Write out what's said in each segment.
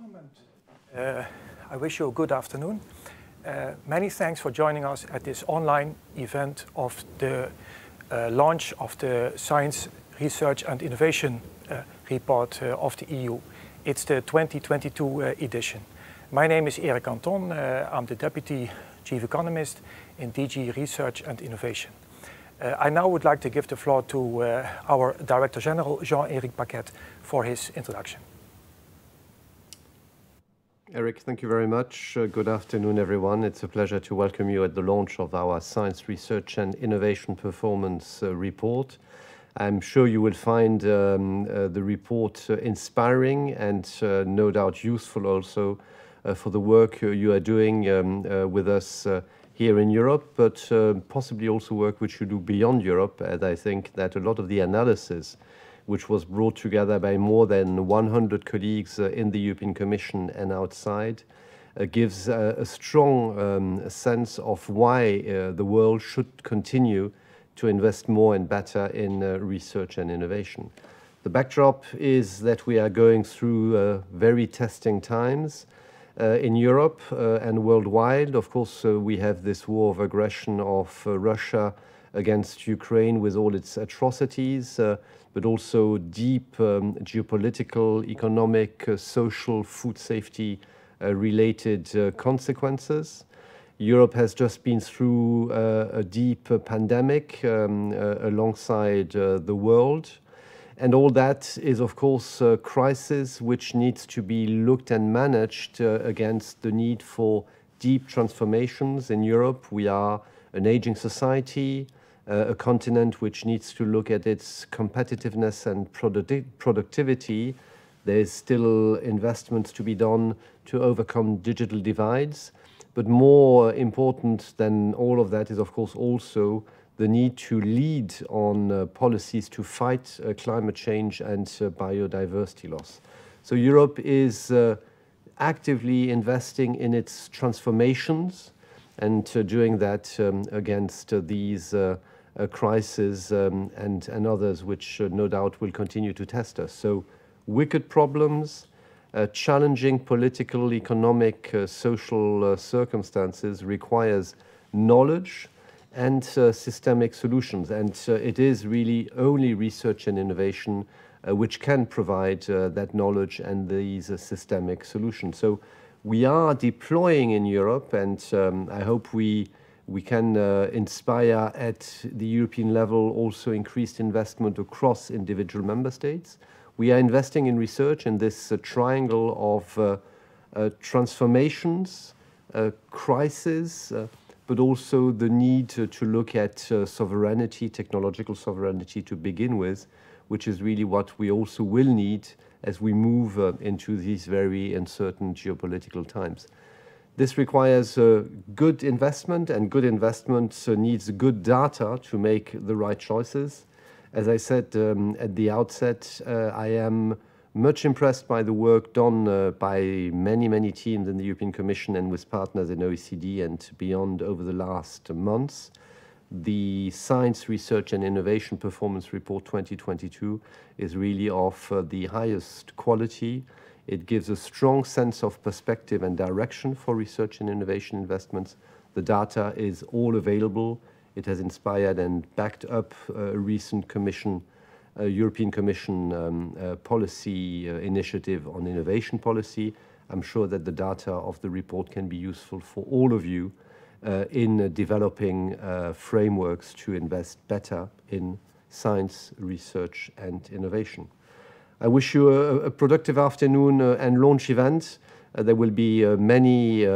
welcome, and I wish you a good afternoon. Many thanks for joining us at this online event of the launch of the Science, Research and Innovation report of the EU. It's the 2022 edition. My name is Eric Canton. I'm the Deputy Chief Economist in DG Research and Innovation. I now would like to give the floor to our Director General, Jean-Éric Paquet, for his introduction. Eric, thank you very much. Good afternoon, everyone. It's a pleasure to welcome you at the launch of our Science, Research and Innovation Performance report. I'm sure you will find the report inspiring and no doubt useful also for the work you are doing with us here in Europe, but possibly also work which you do beyond Europe. And I think that a lot of the analysis which was brought together by more than 100 colleagues in the European Commission and outside, gives a strong sense of why the world should continue to invest more and better in research and innovation. The backdrop is that we are going through very testing times in Europe and worldwide. Of course, we have this war of aggression of Russia against Ukraine with all its atrocities, but also deep geopolitical, economic, social, food safety related consequences. Europe has just been through a deep pandemic alongside the world. And all that is, of course, a crisis which needs to be looked and managed against the need for deep transformations in Europe. We are an aging society, a continent which needs to look at its competitiveness and productivity. There's still investments to be done to overcome digital divides. But more important than all of that is, of course, also the need to lead on policies to fight climate change and biodiversity loss. So Europe is actively investing in its transformations and doing that against these crises and others, which no doubt will continue to test us. So wicked problems, challenging political, economic, social circumstances requires knowledge and systemic solutions. And it is really only research and innovation which can provide that knowledge and these systemic solutions. So we are deploying in Europe, and I hope we can inspire at the European level also increased investment across individual member states. We are investing in research in this triangle of transformations, crisis, but also the need to look at sovereignty, technological sovereignty to begin with, which is really what we also will need as we move into these very uncertain geopolitical times. This requires good investment, and good investment needs good data to make the right choices. As I said at the outset, I am much impressed by the work done by many teams in the European Commission and with partners in OECD and beyond over the last months. The Science, Research and Innovation Performance Report 2022 is really of the highest quality. It gives a strong sense of perspective and direction for research and innovation investments. The data is all available. It has inspired and backed up a recent Commission, European Commission policy initiative on innovation policy. I'm sure that the data of the report can be useful for all of you in developing frameworks to invest better in science, research and innovation. I wish you a productive afternoon and launch event. There will be many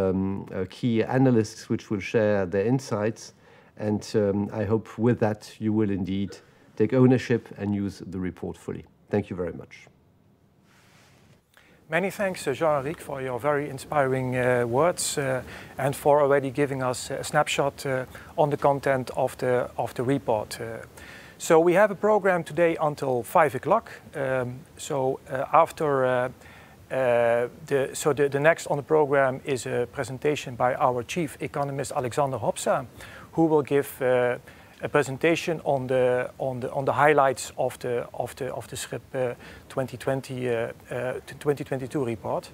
key analysts which will share their insights, and I hope with that you will indeed take ownership and use the report fully. Thank you very much. Many thanks, Jean-Éric, for your very inspiring words and for already giving us a snapshot on the content of the report. So we have a program today until 5 o'clock. After the next on the program is a presentation by our Chief Economist Alexander Hobza, who will give a presentation on the highlights of the SRIP 2022 report.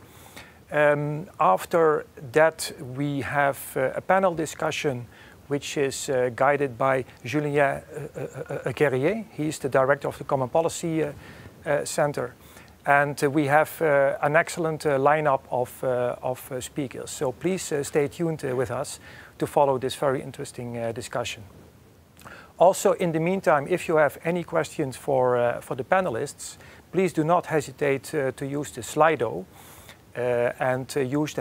After that, we have a panel discussion which is guided by Julien Guerrier. He is the director of the Common Policy Center. And we have an excellent lineup of speakers. So please stay tuned with us to follow this very interesting discussion. Also, in the meantime, if you have any questions for the panelists, please do not hesitate to use the Slido and use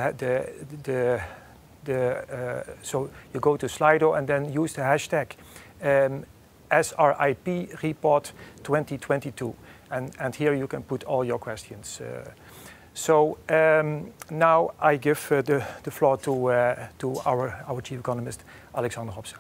so you go to Slido and then use the hashtag SRIPReport2022. And here you can put all your questions. Now I give the floor to our chief economist, Alexander Hobza.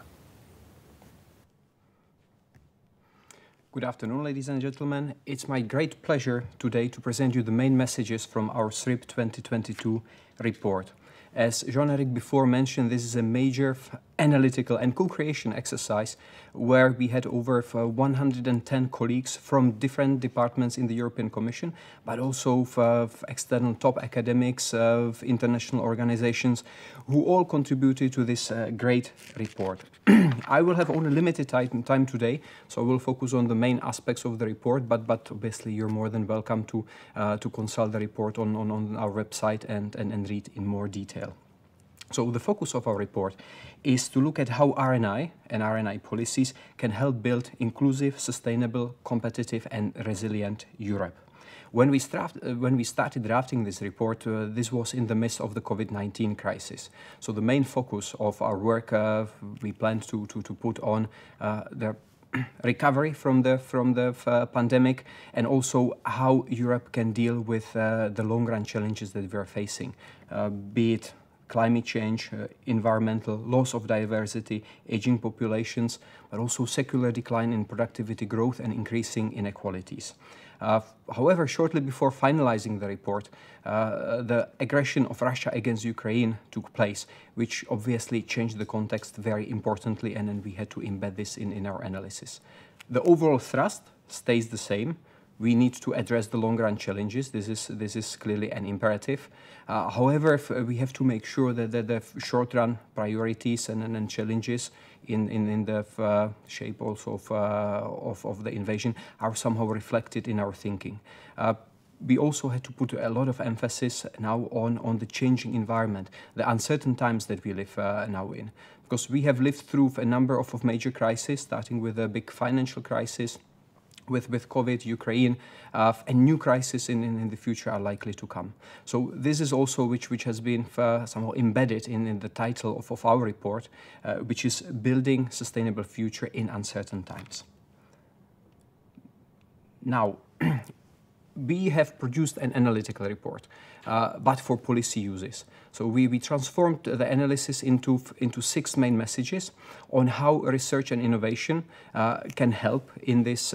Good afternoon, ladies and gentlemen. It's my great pleasure today to present you the main messages from our SRIP 2022 report. As Jean-Éric before mentioned, this is a major analytical and co-creation exercise where we had over 110 colleagues from different departments in the European Commission, but also of external top academics, of international organizations, who all contributed to this great report. I will have only limited time today, so I will focus on the main aspects of the report, but obviously you're more than welcome to consult the report on our website and read in more detail. So the focus of our report is to look at how R&I and R&I policies can help build inclusive, sustainable, competitive and resilient Europe. When we started drafting this report, this was in the midst of the COVID-19 crisis. So the main focus of our work we planned to put on the recovery from the pandemic, and also how Europe can deal with the long-run challenges that we are facing, be it climate change, environmental loss of diversity, aging populations, but also secular decline in productivity growth and increasing inequalities. However, shortly before finalizing the report, the aggression of Russia against Ukraine took place, which obviously changed the context very importantly, and then we had to embed this in our analysis. The overall thrust stays the same. We need to address the long-run challenges. This is clearly an imperative. However, we have to make sure that the short-run priorities and challenges in the shape also of the invasion are somehow reflected in our thinking. We also had to put a lot of emphasis now on the changing environment, the uncertain times that we live now in. Because we have lived through a number of major crises, starting with a big financial crisis, with COVID, Ukraine, and new crises in the future are likely to come. So this is also which has been somehow embedded in the title of our report, which is Building Sustainable Future in Uncertain Times. Now, we have produced an analytical report, but for policy uses. So we transformed the analysis into six main messages on how research and innovation can help in these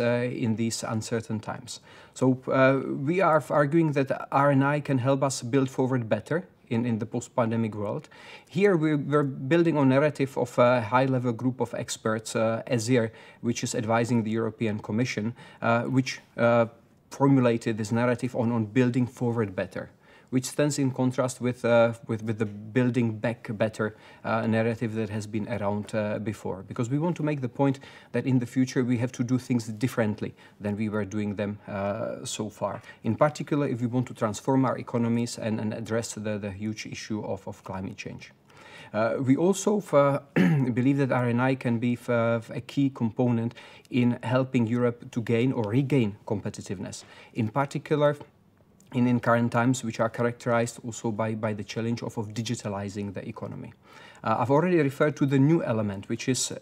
uncertain times. So we are arguing that R&I can help us build forward better in the post-pandemic world. Here we're building on narrative of a high-level group of experts, ESIR, which is advising the European Commission, which formulated this narrative on building forward better, which stands in contrast with the building back better narrative that has been around before. Because we want to make the point that in the future we have to do things differently than we were doing them so far. In particular, if we want to transform our economies and address the huge issue of climate change. We also believe that R&I can be a key component in helping Europe to gain or regain competitiveness, in particular in current times, which are characterized also by the challenge of digitalizing the economy. I've already referred to the new element, which is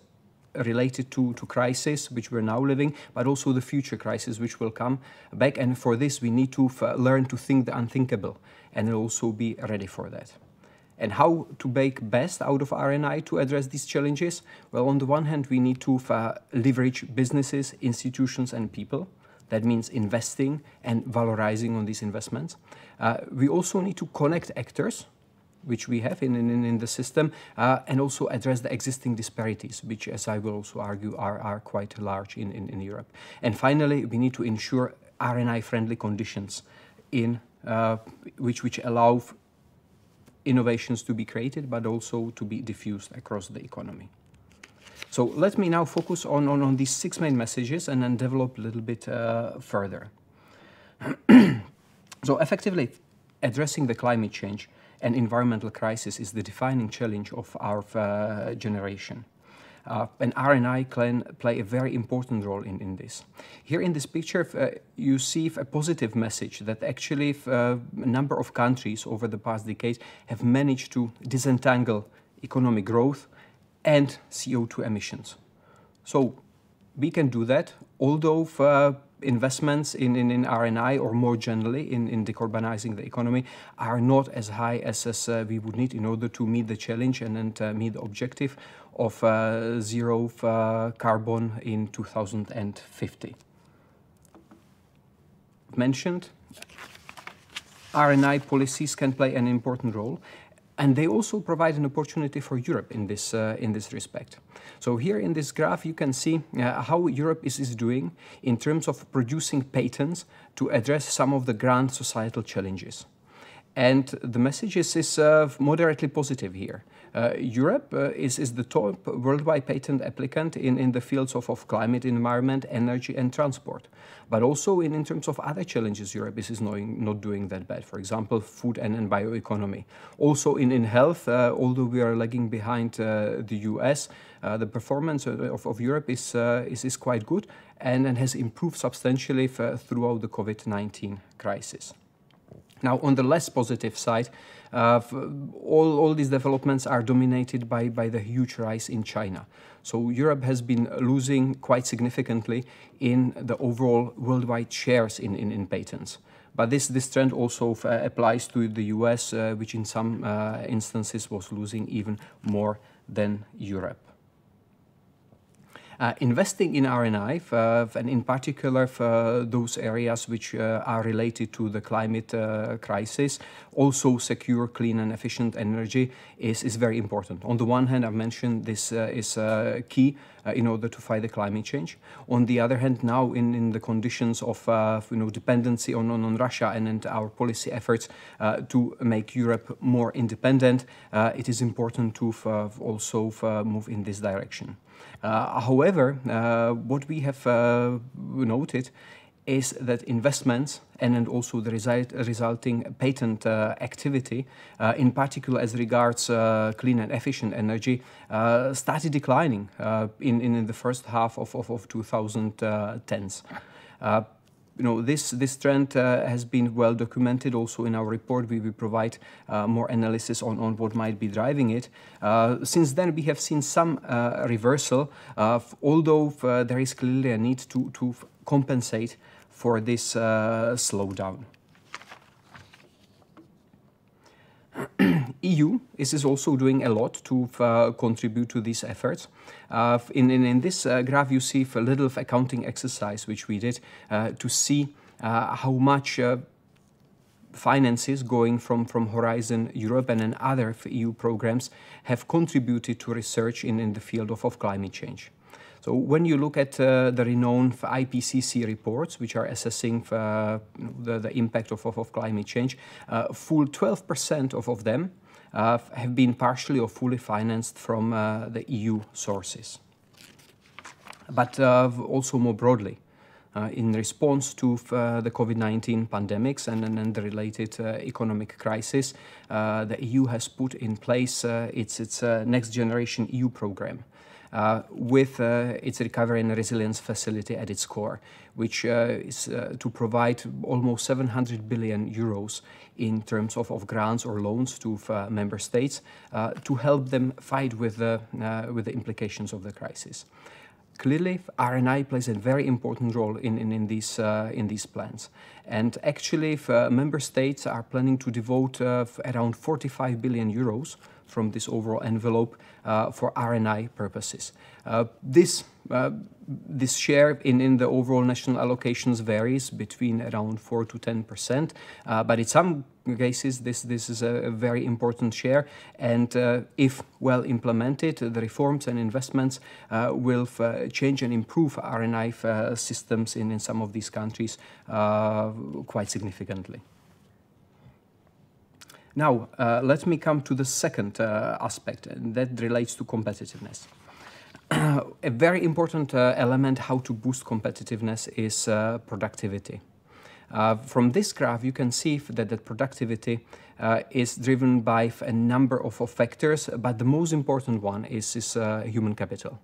related to crisis, which we're now living, but also the future crisis, which will come back. And for this, we need to learn to think the unthinkable and also be ready for that. And how to make best out of R&I to address these challenges? Well, on the one hand, we need to leverage businesses, institutions, and people. That means investing and valorizing on these investments. We also need to connect actors, which we have in the system, and also address the existing disparities, which, as I will also argue, are quite large in Europe. And finally, we need to ensure R&I-friendly conditions which allow innovations to be created, but also to be diffused across the economy. So let me now focus on these six main messages and then develop a little bit further. So effectively, addressing the climate change and environmental crisis is the defining challenge of our generation. And R&I can play a very important role in this. Here in this picture, you see a positive message that actually a number of countries over the past decades have managed to disentangle economic growth and CO2 emissions. So we can do that, although investments in R&I or more generally in decarbonizing the economy are not as high as we would need in order to meet the challenge and meet the objective of zero carbon in 2050. Mentioned, R&I policies can play an important role, and they also provide an opportunity for Europe in this respect. So here in this graph, you can see how Europe is doing in terms of producing patents to address some of the grand societal challenges. And the message is moderately positive here. Europe is the top worldwide patent applicant in the fields of climate, environment, energy, and transport. But also in terms of other challenges, Europe is not doing that bad. For example, food and bioeconomy. Also in health, although we are lagging behind the US, the performance of Europe is quite good and has improved substantially throughout the COVID-19 crisis. Now, on the less positive side, all these developments are dominated by the huge rise in China. So Europe has been losing quite significantly in the overall worldwide shares in patents. But this trend also applies to the US, which in some instances was losing even more than Europe. Investing in R&I, and in particular for those areas which are related to the climate crisis, also secure, clean and efficient energy is very important. On the one hand, I've mentioned this is key in order to fight the climate change. On the other hand, now in the conditions of dependency on Russia and our policy efforts to make Europe more independent, it is important to also move in this direction. However, what we have noted is that investments and also the resulting patent activity, in particular as regards clean and efficient energy, started declining in the first half of 2010s. This trend has been well documented. Also in our report, we provide more analysis on what might be driving it. Since then, we have seen some reversal, although there is clearly a need to compensate for this slowdown. EU is also doing a lot to contribute to these efforts. In this graph, you see a little accounting exercise which we did to see how much finances going from Horizon Europe and other EU programs have contributed to research in the field of climate change. So when you look at the renowned IPCC reports, which are assessing the impact of climate change, full 12% of them have been partially or fully financed from the EU sources. But also more broadly, in response to the COVID-19 pandemics and the related economic crisis, the EU has put in place its next generation EU program. With its Recovery and Resilience Facility at its core, which is to provide almost 700 billion euros in terms of grants or loans to member states to help them fight with the implications of the crisis. Clearly, R&I plays a very important role in these plans. And actually, if, member states are planning to devote around 45 billion euros from this overall envelope for R&I purposes. This share in the overall national allocations varies between around 4% to 10%, but in some cases this is a very important share, and if well implemented, the reforms and investments will change and improve R&I systems in some of these countries quite significantly. Now, let me come to the second aspect, and that relates to competitiveness. A very important element how to boost competitiveness is productivity. From this graph, you can see that the productivity is driven by a number of factors, but the most important one is human capital.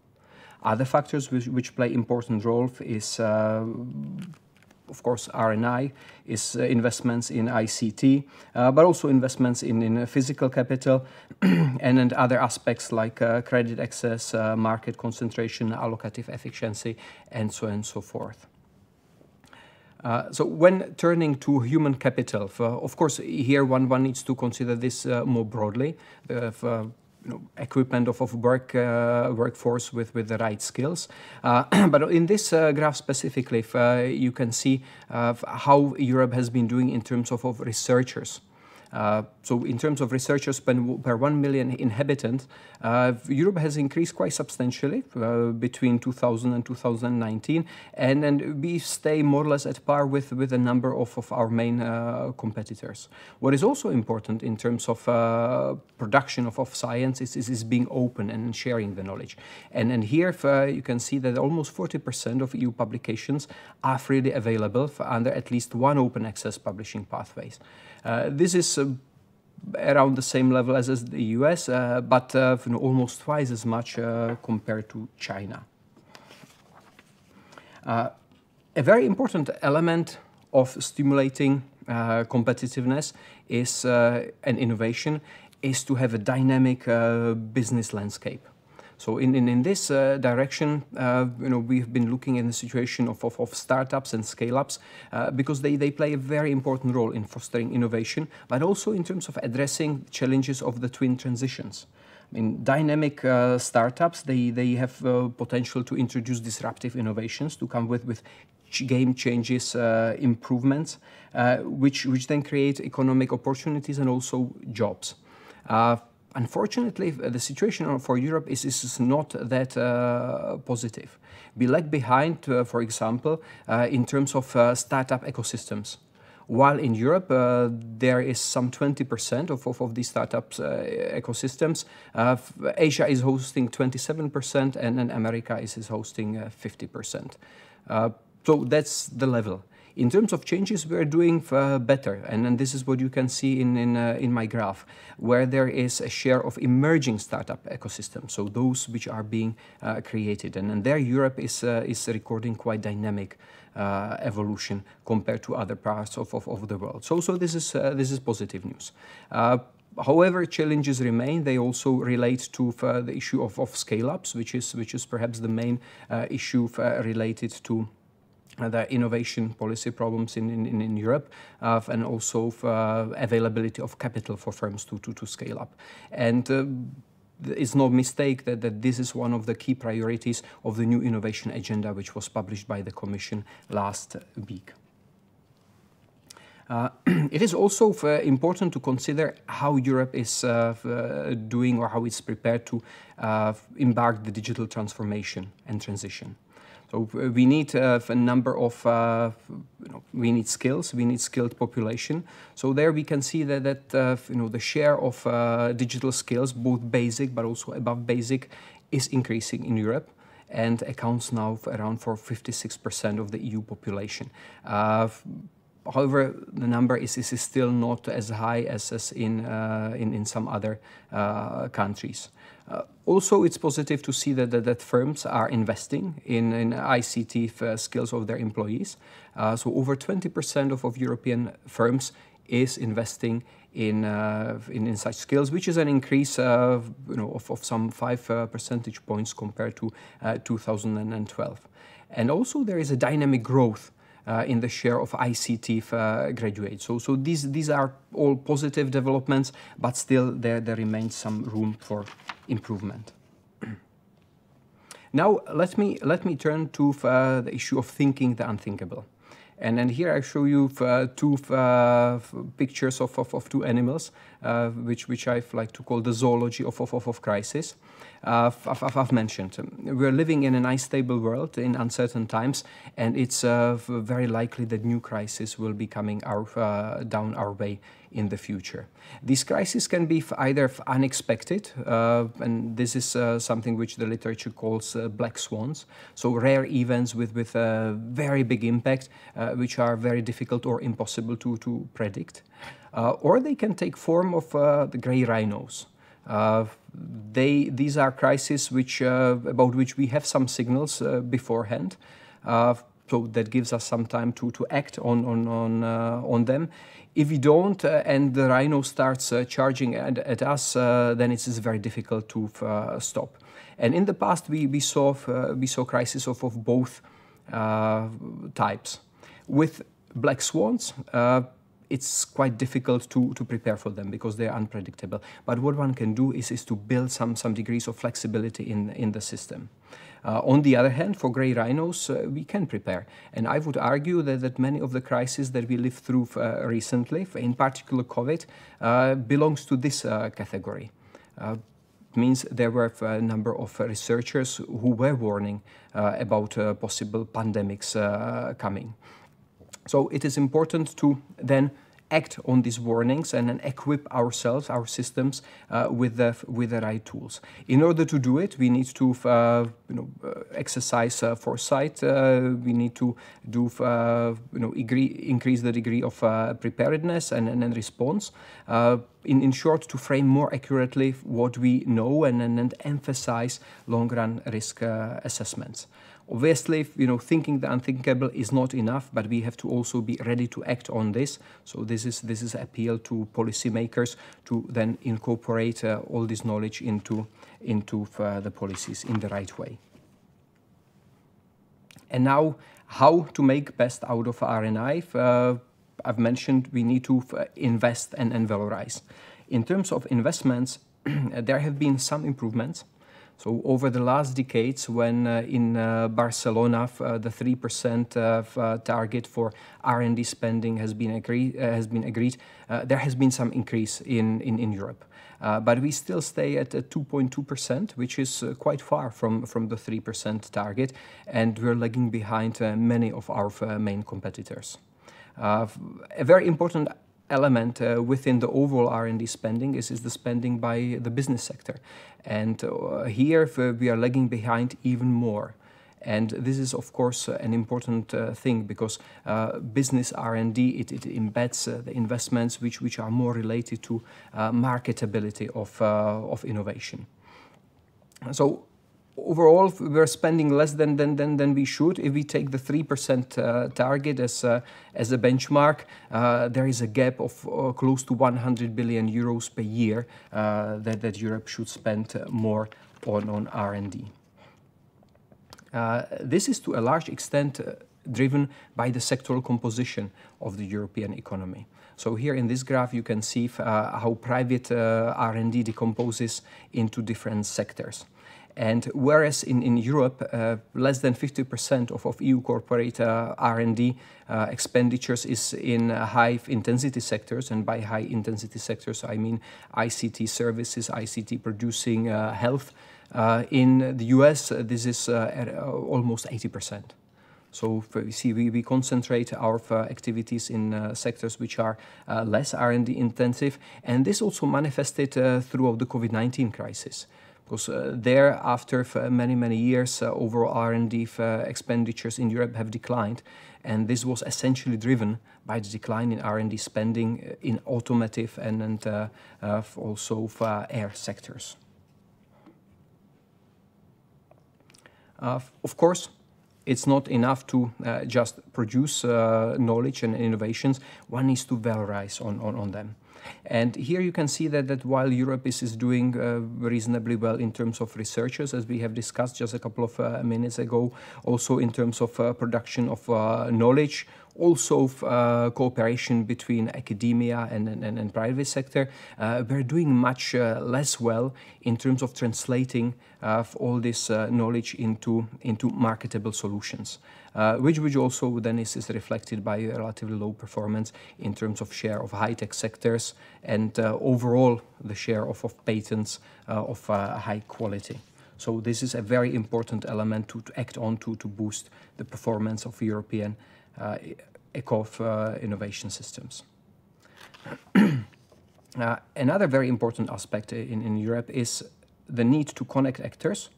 Other factors which play important role is, of course, R&I, is investments in ICT, but also investments in physical capital and other aspects like credit access, market concentration, allocative efficiency, and so forth. So when turning to human capital, of course, here one needs to consider this more broadly. Equipment of workforce with the right skills. But in this graph specifically, you can see how Europe has been doing in terms of researchers. So in terms of researchers per 1 million inhabitants, Europe has increased quite substantially between 2000 and 2019, and we stay more or less at par with a number of our main competitors. What is also important in terms of production of science is being open and sharing the knowledge. And here you can see that almost 40% of EU publications are freely available under at least one open access publishing pathways. This is around the same level as the US, but almost twice as much compared to China. A very important element of stimulating competitiveness is and innovation is to have a dynamic business landscape. So in this direction, we've been looking in the situation of startups and scale-ups because they play a very important role in fostering innovation, but also in terms of addressing challenges of the twin transitions. In dynamic startups, they have potential to introduce disruptive innovations, to come with game changes, improvements, which then create economic opportunities and also jobs. Unfortunately, the situation for Europe is not that positive. We lag behind, for example, in terms of startup ecosystems. While in Europe, there is some 20% of these startups ecosystems, Asia is hosting 27% and America is hosting 50%. So that's the level. In terms of changes, we're doing better, and this is what you can see in my graph, where there is a share of emerging startup ecosystems, so those which are being created. And there Europe is recording quite dynamic evolution compared to other parts of the world. So this is positive news. However, challenges remain. They also relate to the issue of scale-ups, which is perhaps the main issue related to the innovation policy problems in Europe and also availability of capital for firms to scale up. And it's no mistake that this is one of the key priorities of the new innovation agenda, which was published by the Commission last week. It is also important to consider how Europe is doing or how it's prepared to embark the digital transformation and transition. So we need a number of, we need skills, we need skilled population. So there we can see that the share of digital skills, both basic but also above basic, is increasing in Europe and accounts now for around 56% of the EU population. However, the number is still not as high as in some other countries. Also, it's positive to see that firms are investing in ICT skills of their employees. So over 20% of European firms is investing in such skills, which is an increase of some 5 percentage points compared to 2012. And also, there is a dynamic growth in the share of ICT graduates. So these are all positive developments, but still there remains some room for improvement. Now let me turn to the issue of thinking the unthinkable. And here I show you two pictures of two animals, which I like to call the zoology of crisis. I've mentioned. We're living in an unstable world in uncertain times, and it's very likely that new crises will be coming down our way in the future. These crises can be either unexpected, and this is something which the literature calls black swans, so rare events with a very big impact, which are very difficult or impossible to predict. Or they can take form of the grey rhinos. These are crises which, about which we have some signals beforehand, so that gives us some time to act on them. If we don't and the rhino starts charging at us, then it is very difficult to stop. And in the past we saw crises of both types. With black swans, it's quite difficult to prepare for them because they are unpredictable. But what one can do is to build some degrees of flexibility in the system. On the other hand, for grey rhinos, we can prepare. And I would argue that many of the crises that we lived through recently, in particular COVID, belongs to this category. Means there were a number of researchers who were warning about possible pandemics coming. So it is important to then act on these warnings and then equip ourselves, our systems, with the right tools. In order to do it, we need to exercise foresight. We need to do increase the degree of preparedness and response. In short, to frame more accurately what we know and emphasize long-run risk assessments. Obviously, thinking the unthinkable is not enough, but we have to also be ready to act on this. So this is an appeal to policymakers to then incorporate all this knowledge into the policies in the right way. And now, how to make best out of R&I? I've mentioned we need to invest and valorize. In terms of investments, there have been some improvements. So over the last decades, when in Barcelona the 3% target for R&D spending has been agreed, there has been some increase in Europe. But we still stay at 2.2%, which is quite far from the 3% target, and we're lagging behind many of our main competitors. A very important element within the overall R&D spending is the spending by the business sector. And here we are lagging behind even more. And this is, of course, an important thing because business R&D, it embeds the investments which are more related to marketability of innovation. So overall, we're spending less than we should. If we take the 3% target as a benchmark, there is a gap of close to 100 billion euros per year that Europe should spend more on R&D. This is to a large extent driven by the sectoral composition of the European economy. So here in this graph you can see how private R&D decomposes into different sectors. And whereas in Europe, less than 50% of EU corporate R&D expenditures is in high-intensity sectors, and by high-intensity sectors I mean ICT services, ICT producing health. In the US, this is almost 80%. So you see, we concentrate our activities in sectors which are less R&D intensive, and this also manifested throughout the COVID-19 crisis. Because there, after many years, overall R&D expenditures in Europe have declined, and this was essentially driven by the decline in R&D spending in automotive and also air sectors. Of course, it's not enough to just produce knowledge and innovations. One needs to valorize on them. And here you can see that while Europe is doing reasonably well in terms of researchers, as we have discussed just a couple of minutes ago, also in terms of production of knowledge, also of, cooperation between academia and private sector, we're doing much less well in terms of translating all this knowledge into marketable solutions, which also then is reflected by a relatively low performance in terms of share of high-tech sectors and overall the share of patents of high quality. So this is a very important element to act on to boost the performance of European eco-innovation systems. Another very important aspect in Europe is the need to connect actors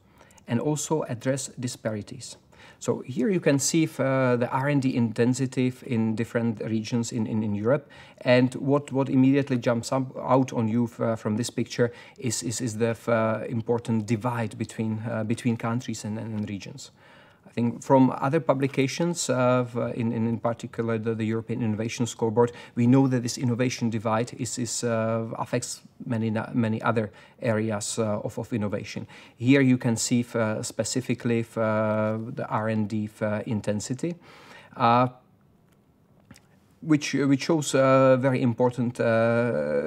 and also address disparities. So here you can see the R&D intensity in different regions in Europe, and what immediately jumps out on you from this picture is the important divide between countries and regions. I think from other publications, in particular the European Innovation Scoreboard, we know that this innovation divide affects many other areas of innovation. Here you can see specifically the R&D intensity, which shows a very important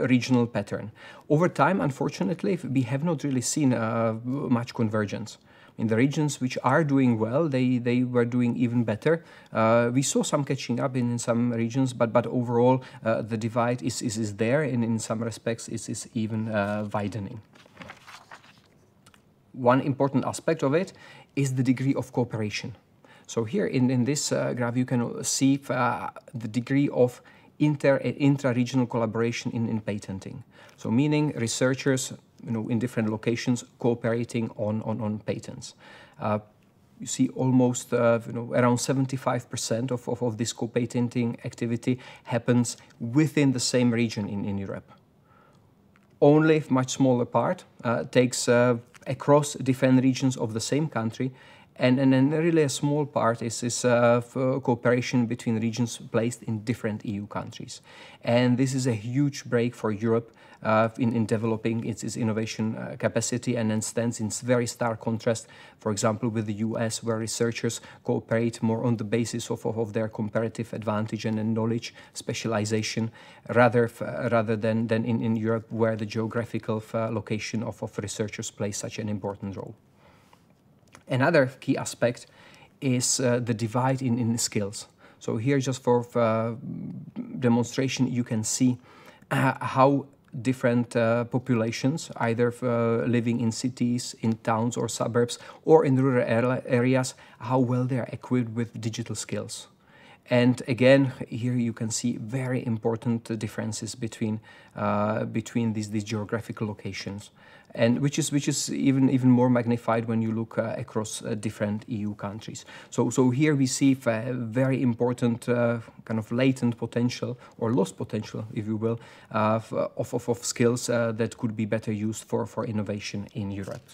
regional pattern. Over time, unfortunately, we have not really seen much convergence. In the regions which are doing well, they were doing even better. We saw some catching up in some regions, but overall the divide is there, and in some respects it is even widening. One important aspect of it is the degree of cooperation. So here in this graph you can see the degree of intra-regional collaboration in patenting. So meaning researchers, you know, in different locations cooperating on patents. You see almost around 75% of this co-patenting activity happens within the same region in Europe. Only a much smaller part takes across different regions of the same country, and then really a small part is cooperation between regions placed in different EU countries. And this is a huge break for Europe in developing its innovation capacity, and then stands in very stark contrast, for example, with the US, where researchers cooperate more on the basis of their comparative advantage and knowledge specialization, rather than in Europe, where the geographical location of researchers plays such an important role. Another key aspect is the divide in skills. So here, just for demonstration, you can see how different populations, either living in cities, in towns or suburbs, or in rural areas, how well they are equipped with digital skills. And again, here you can see very important differences between these geographical locations, and which is even more magnified when you look across different EU countries. So here we see a very important kind of latent potential, or lost potential, if you will, of skills that could be better used for innovation in Europe.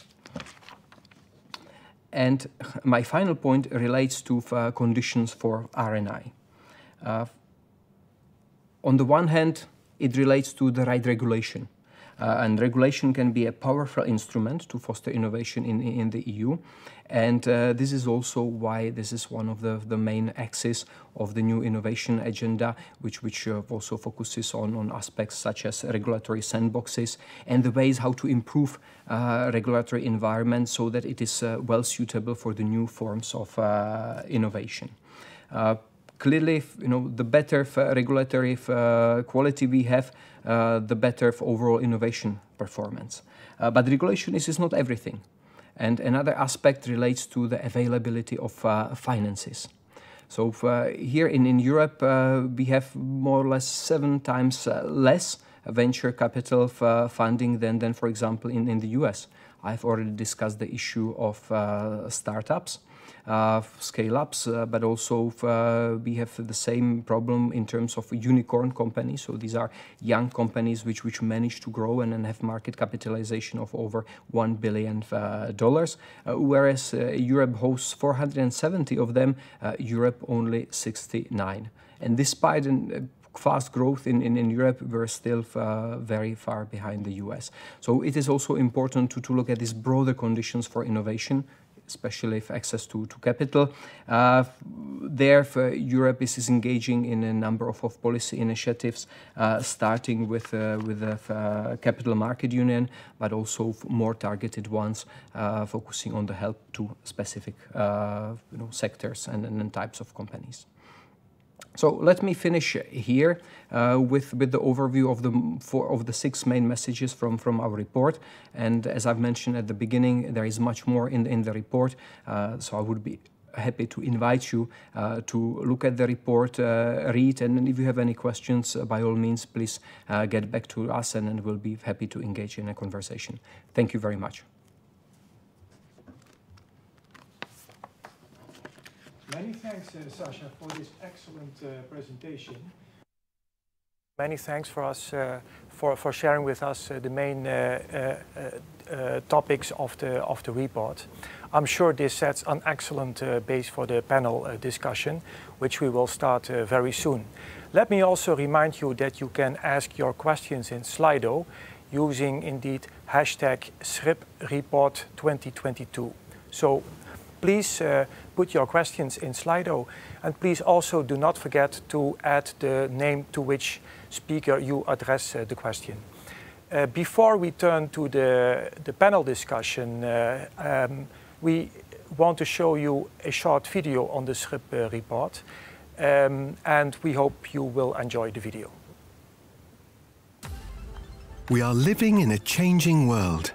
And my final point relates to conditions for R&I. On the one hand, it relates to the right regulation. And regulation can be a powerful instrument to foster innovation in the EU. And this is also why this is one of the main axes of the new innovation agenda, which also focuses on aspects such as regulatory sandboxes and the ways how to improve regulatory environment so that it is well suitable for the new forms of innovation. Clearly, the better regulatory quality we have, the better overall innovation performance. But regulation is not everything. And another aspect relates to the availability of finances. So here in Europe, we have more or less 7 times less venture capital funding than, for example, in the US. I've already discussed the issue of startups. Scale-ups, but also we have the same problem in terms of unicorn companies. So these are young companies which manage to grow and have market capitalization of over $1 billion, whereas Europe hosts 470 of them, Europe only 69. And despite fast growth in Europe, we're still very far behind the US. So it is also important to look at these broader conditions for innovation, especially if access to capital. Therefore, Europe is engaging in a number of policy initiatives, starting with the Capital Market Union, but also more targeted ones, focusing on the help to specific sectors and types of companies. So let me finish here with the overview of the six main messages from our report. And as I've mentioned at the beginning, there is much more in the report. So I would be happy to invite you to look at the report, read, and if you have any questions, by all means, please get back to us, and we'll be happy to engage in a conversation. Thank you very much. Many thanks, Sasha, for this excellent presentation. Many thanks for us for sharing with us the main topics of the report. I'm sure this sets an excellent base for the panel discussion, which we will start very soon. Let me also remind you that you can ask your questions in Slido using indeed hashtag SRIPReport2022. So please put your questions in Slido, and please also do not forget to add the name to which speaker you address the question. Before we turn to the panel discussion, we want to show you a short video on the SRIP report, and we hope you will enjoy the video. We are living in a changing world.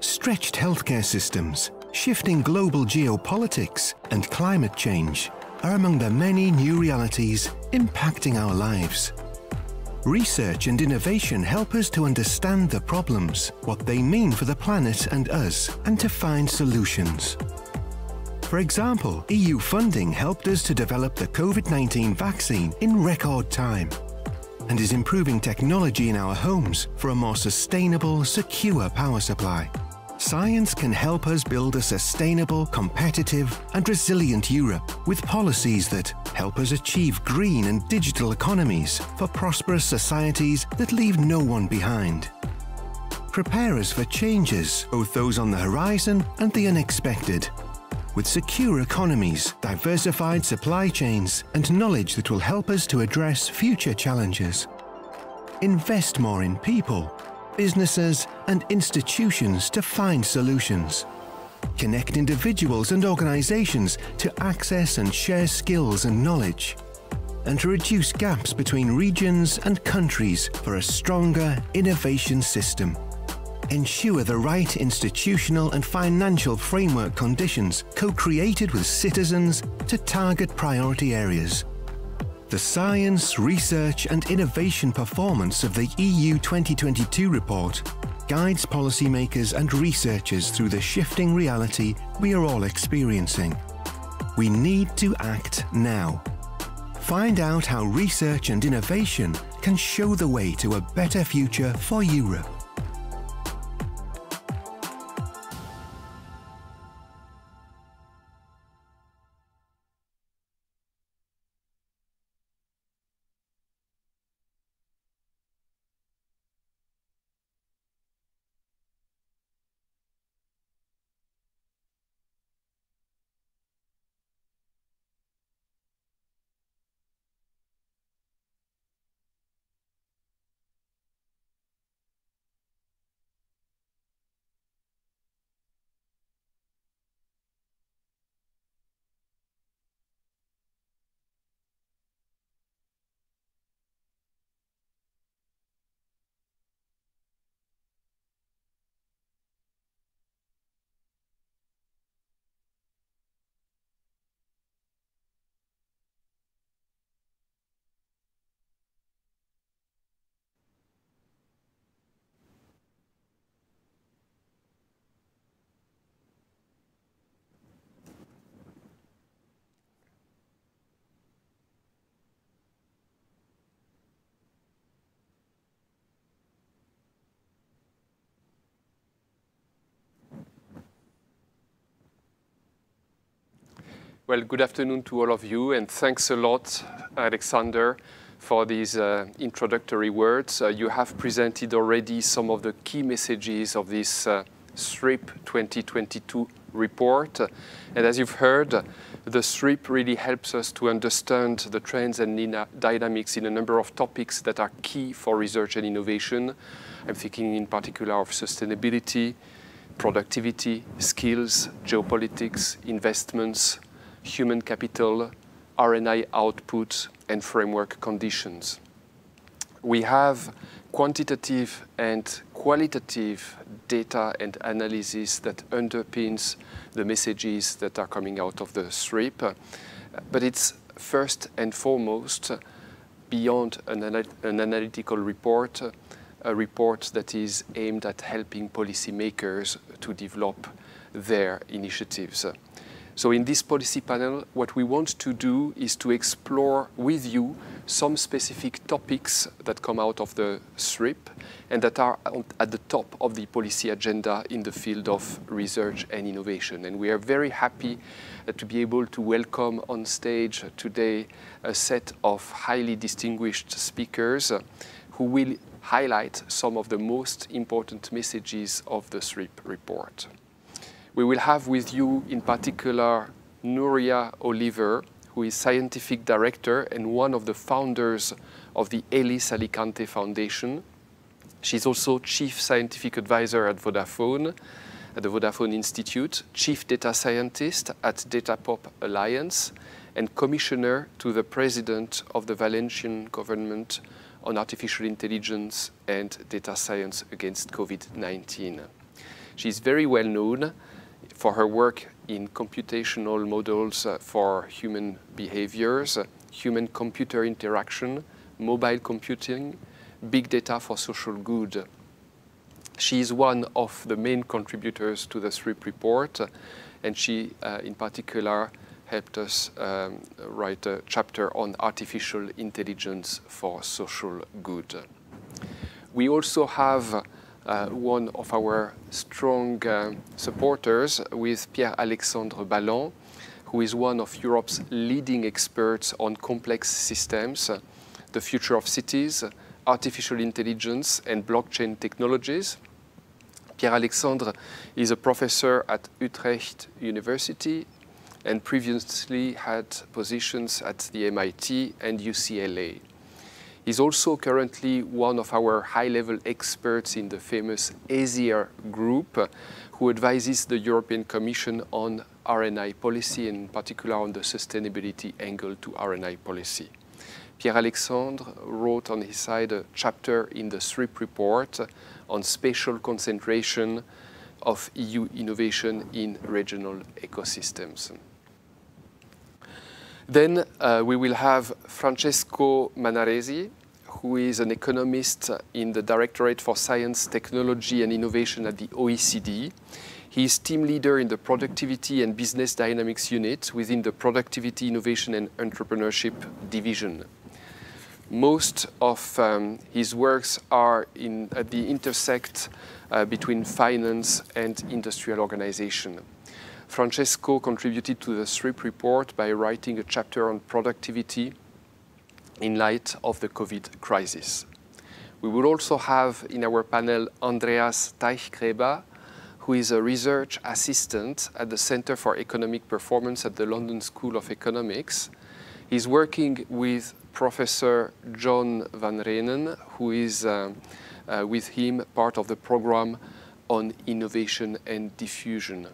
Stretched healthcare systems, shifting global geopolitics and climate change are among the many new realities impacting our lives. Research and innovation help us to understand the problems, what they mean for the planet and us, and to find solutions. For example, EU funding helped us to develop the COVID-19 vaccine in record time and is improving technology in our homes for a more sustainable, secure power supply. Science can help us build a sustainable, competitive and resilient Europe with policies that help us achieve green and digital economies for prosperous societies that leave no one behind. Prepare us for changes, both those on the horizon and the unexpected, with secure economies, diversified supply chains and knowledge that will help us to address future challenges. Invest more in people, businesses and institutions to find solutions. Connect individuals and organizations to access and share skills and knowledge, and to reduce gaps between regions and countries for a stronger innovation system. Ensure the right institutional and financial framework conditions co-created with citizens to target priority areas. The science, research and innovation performance of the EU 2022 report guides policymakers and researchers through the shifting reality we are all experiencing. We need to act now. Find out how research and innovation can show the way to a better future for Europe. Well, good afternoon to all of you, and thanks a lot, Alexander, for these introductory words. You have presented already some of the key messages of this SRIP 2022 report. And as you've heard, the SRIP really helps us to understand the trends and dynamics in a number of topics that are key for research and innovation. I'm thinking in particular of sustainability, productivity, skills, geopolitics, investments, human capital, RNI output and framework conditions. We have quantitative and qualitative data and analysis that underpins the messages that are coming out of the SRIP, but it's first and foremost beyond an analytical report, a report that is aimed at helping policymakers to develop their initiatives. So in this policy panel, what we want to do is to explore with you some specific topics that come out of the SRIP and that are at the top of the policy agenda in the field of research and innovation. And we are very happy to be able to welcome on stage today a set of highly distinguished speakers who will highlight some of the most important messages of the SRIP report. We will have with you, in particular, Nuria Oliver, who is Scientific Director and one of the founders of the Ellis Alicante Foundation. She's also Chief Scientific Advisor at Vodafone, at the Vodafone Institute, Chief Data Scientist at DataPop Alliance, and Commissioner to the President of the Valencian Government on Artificial Intelligence and Data Science against COVID-19. She's very well known for her work in computational models for human behaviors, human-computer interaction, mobile computing, big data for social good. She is one of the main contributors to the SRIP report, and she, in particular, helped us write a chapter on artificial intelligence for social good. We also have one of our strong supporters with Pierre-Alexandre Balland, who is one of Europe's leading experts on complex systems, the future of cities, artificial intelligence and blockchain technologies. Pierre-Alexandre is a professor at Utrecht University and previously had positions at the MIT and UCLA. He's also currently one of our high-level experts in the famous ASIR group, who advises the European Commission on RNI policy, in particular on the sustainability angle to RNI policy. Pierre-Alexandre wrote on his side a chapter in the SRIP report on spatial concentration of EU innovation in regional ecosystems. Then we will have Francesco Manaresi, who is an economist in the Directorate for Science, Technology and Innovation at the OECD. He is team leader in the Productivity and Business Dynamics Unit within the Productivity, Innovation and Entrepreneurship Division. Most of his works are at the intersect between finance and industrial organization. Francesco contributed to the SRIP report by writing a chapter on productivity in light of the COVID crisis. We will also have in our panel Andreas Teichgräber, who is a research assistant at the Center for Economic Performance at the London School of Economics. He's working with Professor John Van Reenen, who is with him part of the program on innovation and diffusion.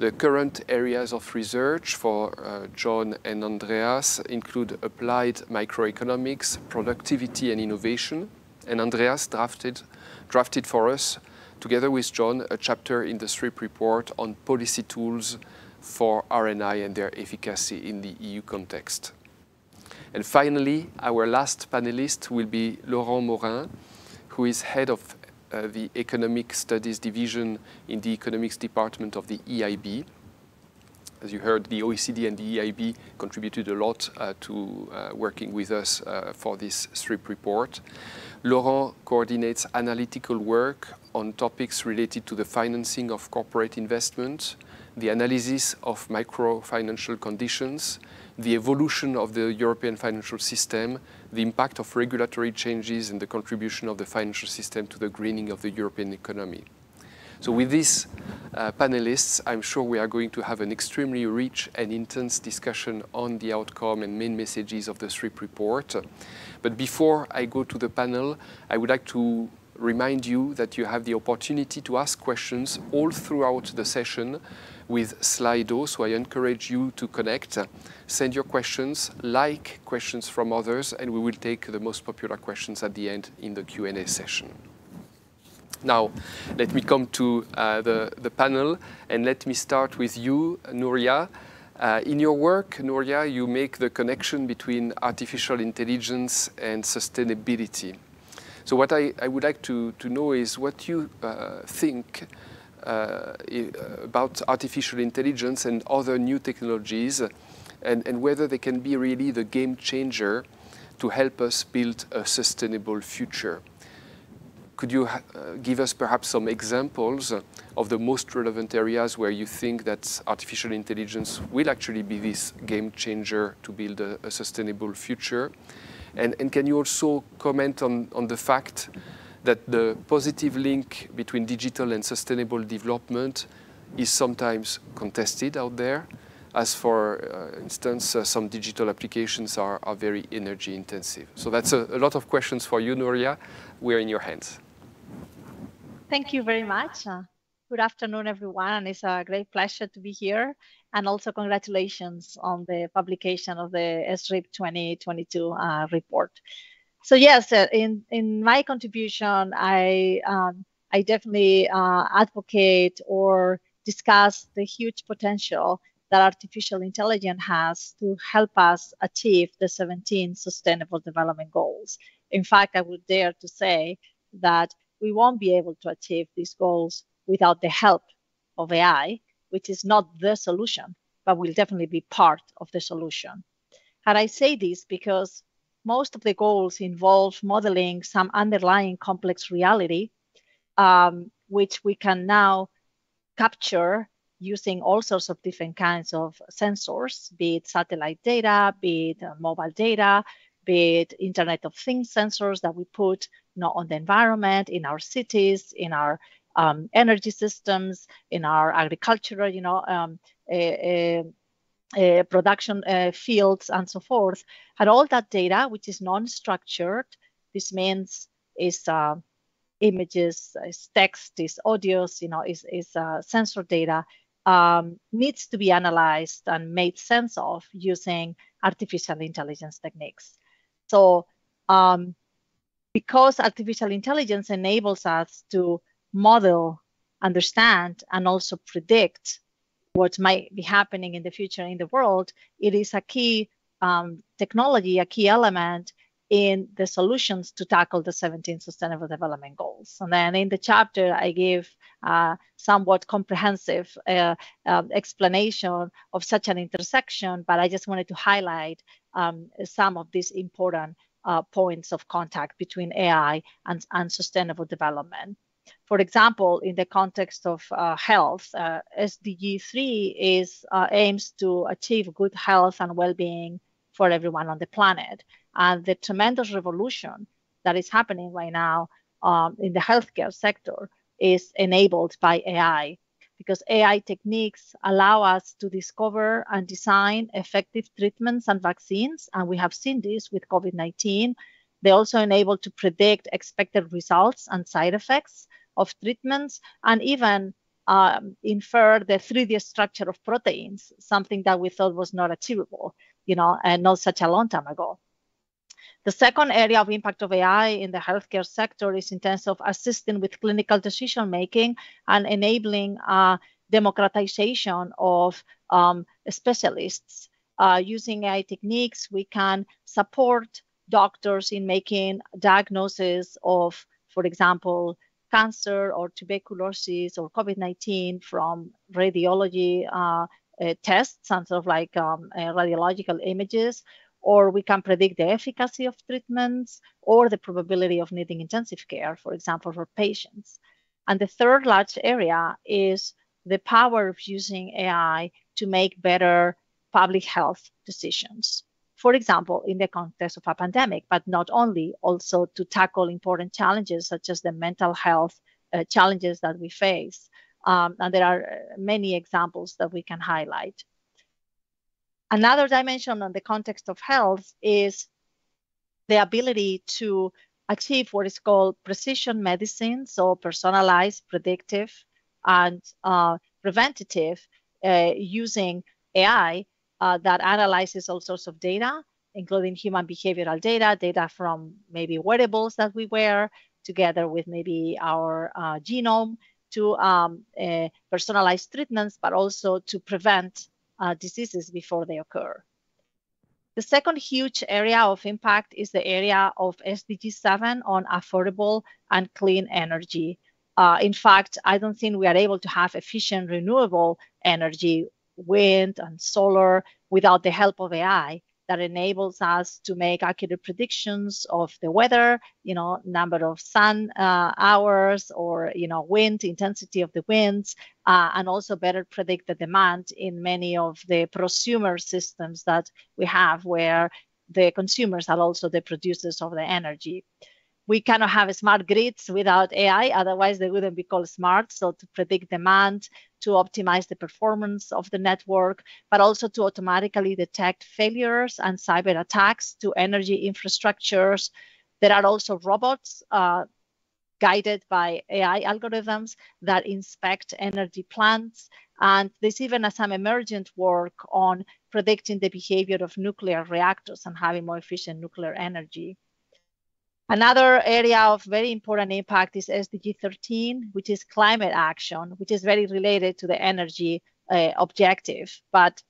The current areas of research for John and Andreas include applied microeconomics, productivity and innovation. And Andreas drafted for us, together with John, a chapter in the SRIP report on policy tools for RNI and their efficacy in the EU context. And finally, our last panelist will be Laurent Morin, who is head of the Economic Studies Division in the Economics Department of the EIB. As you heard, the OECD and the EIB contributed a lot to working with us for this SRIP report. Laurent coordinates analytical work on topics related to the financing of corporate investment, the analysis of micro-financial conditions, the evolution of the European financial system, the impact of regulatory changes and the contribution of the financial system to the greening of the European economy. So with these panelists, I'm sure we are going to have an extremely rich and intense discussion on the outcome and main messages of the SRIP report. But before I go to the panel, I would like to remind you that you have the opportunity to ask questions all throughout the session with Slido, so I encourage you to connect, send your questions, like questions from others, and we will take the most popular questions at the end in the Q&A session. Now, let me come to the panel, and let me start with you, Nuria. In your work, Nuria, you make the connection between artificial intelligence and sustainability. So what I would like to know is what you think about artificial intelligence and other new technologies, and whether they can be really the game changer to help us build a sustainable future. Could you give us perhaps some examples of the most relevant areas where you think that artificial intelligence will actually be this game changer to build a sustainable future? And can you also comment on the fact that the positive link between digital and sustainable development is sometimes contested out there, as for instance, some digital applications are very energy intensive. So that's a lot of questions for you, Nuria. We're in your hands. Thank you very much. Good afternoon, everyone, and it's a great pleasure to be here. And also congratulations on the publication of the SRIP 2022 report. So yes, in my contribution, I definitely advocate or discuss the huge potential that artificial intelligence has to help us achieve the 17 Sustainable Development Goals. In fact, I would dare to say that we won't be able to achieve these goals without the help of AI, which is not the solution, but will definitely be part of the solution. And I say this because most of the goals involve modeling some underlying complex reality, which we can now capture using all sorts of different kinds of sensors, be it satellite data, be it mobile data, be it Internet of Things sensors that we put not on the environment, in our cities, in our energy systems, in our agricultural, production fields, and so forth. And all that data, which is non-structured, this means is images, is text, is audios, is sensor data, needs to be analyzed and made sense of using artificial intelligence techniques. So because artificial intelligence enables us to model, understand, and also predict what might be happening in the future in the world, it is a key technology, a key element in the solutions to tackle the 17 Sustainable Development Goals. And then in the chapter, I give somewhat comprehensive explanation of such an intersection, but I just wanted to highlight some of these important points of contact between AI and sustainable development. For example, in the context of health, SDG 3 aims to achieve good health and well-being for everyone on the planet. And the tremendous revolution that is happening right now in the healthcare sector is enabled by AI, because AI techniques allow us to discover and design effective treatments and vaccines. And we have seen this with COVID-19. They also enable to predict expected results and side effects of treatments, and even infer the 3D structure of proteins, something that we thought was not achievable, and not such a long time ago. The second area of impact of AI in the healthcare sector is in terms of assisting with clinical decision-making and enabling democratization of specialists. Using AI techniques, we can support doctors in making diagnoses of, for example, cancer or tuberculosis or COVID-19 from radiology tests, and sort of like radiological images, or we can predict the efficacy of treatments or the probability of needing intensive care, for example, for patients. And the third large area is the power of using AI to make better public health decisions. For example, in the context of a pandemic, but not only, also to tackle important challenges such as the mental health challenges that we face. And there are many examples that we can highlight. Another dimension on the context of health is the ability to achieve what is called precision medicine, so personalized, predictive, and preventative using AI that analyzes all sorts of data, including human behavioral data, data from maybe wearables that we wear, together with maybe our genome, to personalize treatments, but also to prevent diseases before they occur. The second huge area of impact is the area of SDG 7 on affordable and clean energy. In fact, I don't think we are able to have efficient renewable energy, wind and solar, without the help of AI that enables us to make accurate predictions of the weather, you know, number of sun hours, or, you know, wind, intensity of the winds, and also better predict the demand in many of the prosumer systems that we have, where the consumers are also the producers of the energy. We cannot have smart grids without AI, otherwise they wouldn't be called smart. So to predict demand, to optimize the performance of the network, but also to automatically detect failures and cyber attacks to energy infrastructures. There are also robots guided by AI algorithms that inspect energy plants. And there's even some emergent work on predicting the behavior of nuclear reactors and having more efficient nuclear energy. Another area of very important impact is SDG 13, which is climate action, which is very related to the energy objective. But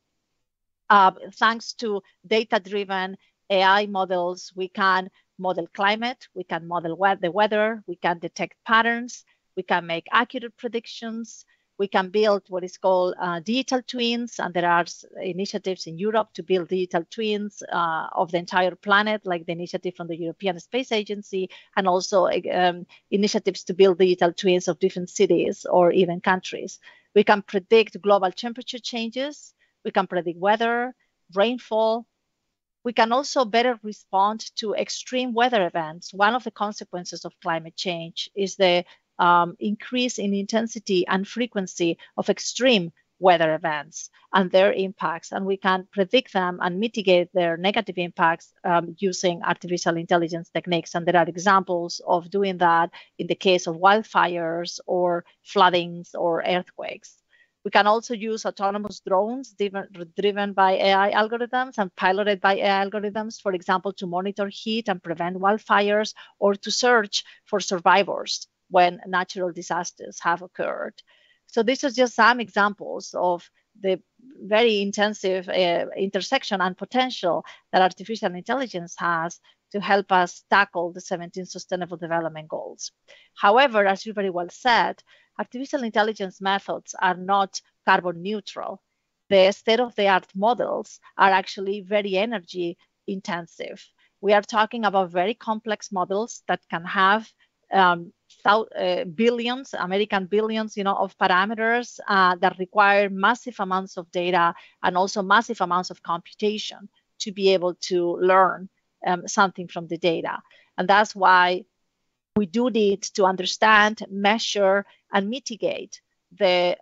thanks to data-driven AI models, we can model climate, we can model the weather, we can detect patterns, we can make accurate predictions, we can build what is called digital twins, and there are initiatives in Europe to build digital twins of the entire planet, like the initiative from the European Space Agency, and also initiatives to build digital twins of different cities or even countries. We can predict global temperature changes, we can predict weather, rainfall. We can also better respond to extreme weather events. One of the consequences of climate change is the increase in intensity and frequency of extreme weather events and their impacts, and we can predict them and mitigate their negative impacts using artificial intelligence techniques. And there are examples of doing that in the case of wildfires or floodings or earthquakes. We can also use autonomous drones driven by AI algorithms and piloted by AI algorithms, for example, to monitor heat and prevent wildfires, or to search for survivors when natural disasters have occurred. So this is just some examples of the very intensive intersection and potential that artificial intelligence has to help us tackle the 17 Sustainable Development Goals. However, as you very well said, artificial intelligence methods are not carbon neutral. The state-of-the-art models are actually very energy intensive. We are talking about very complex models that can have billions, American billions, you know, of parameters that require massive amounts of data and also massive amounts of computation to be able to learn something from the data. And that's why we do need to understand, measure, and mitigate the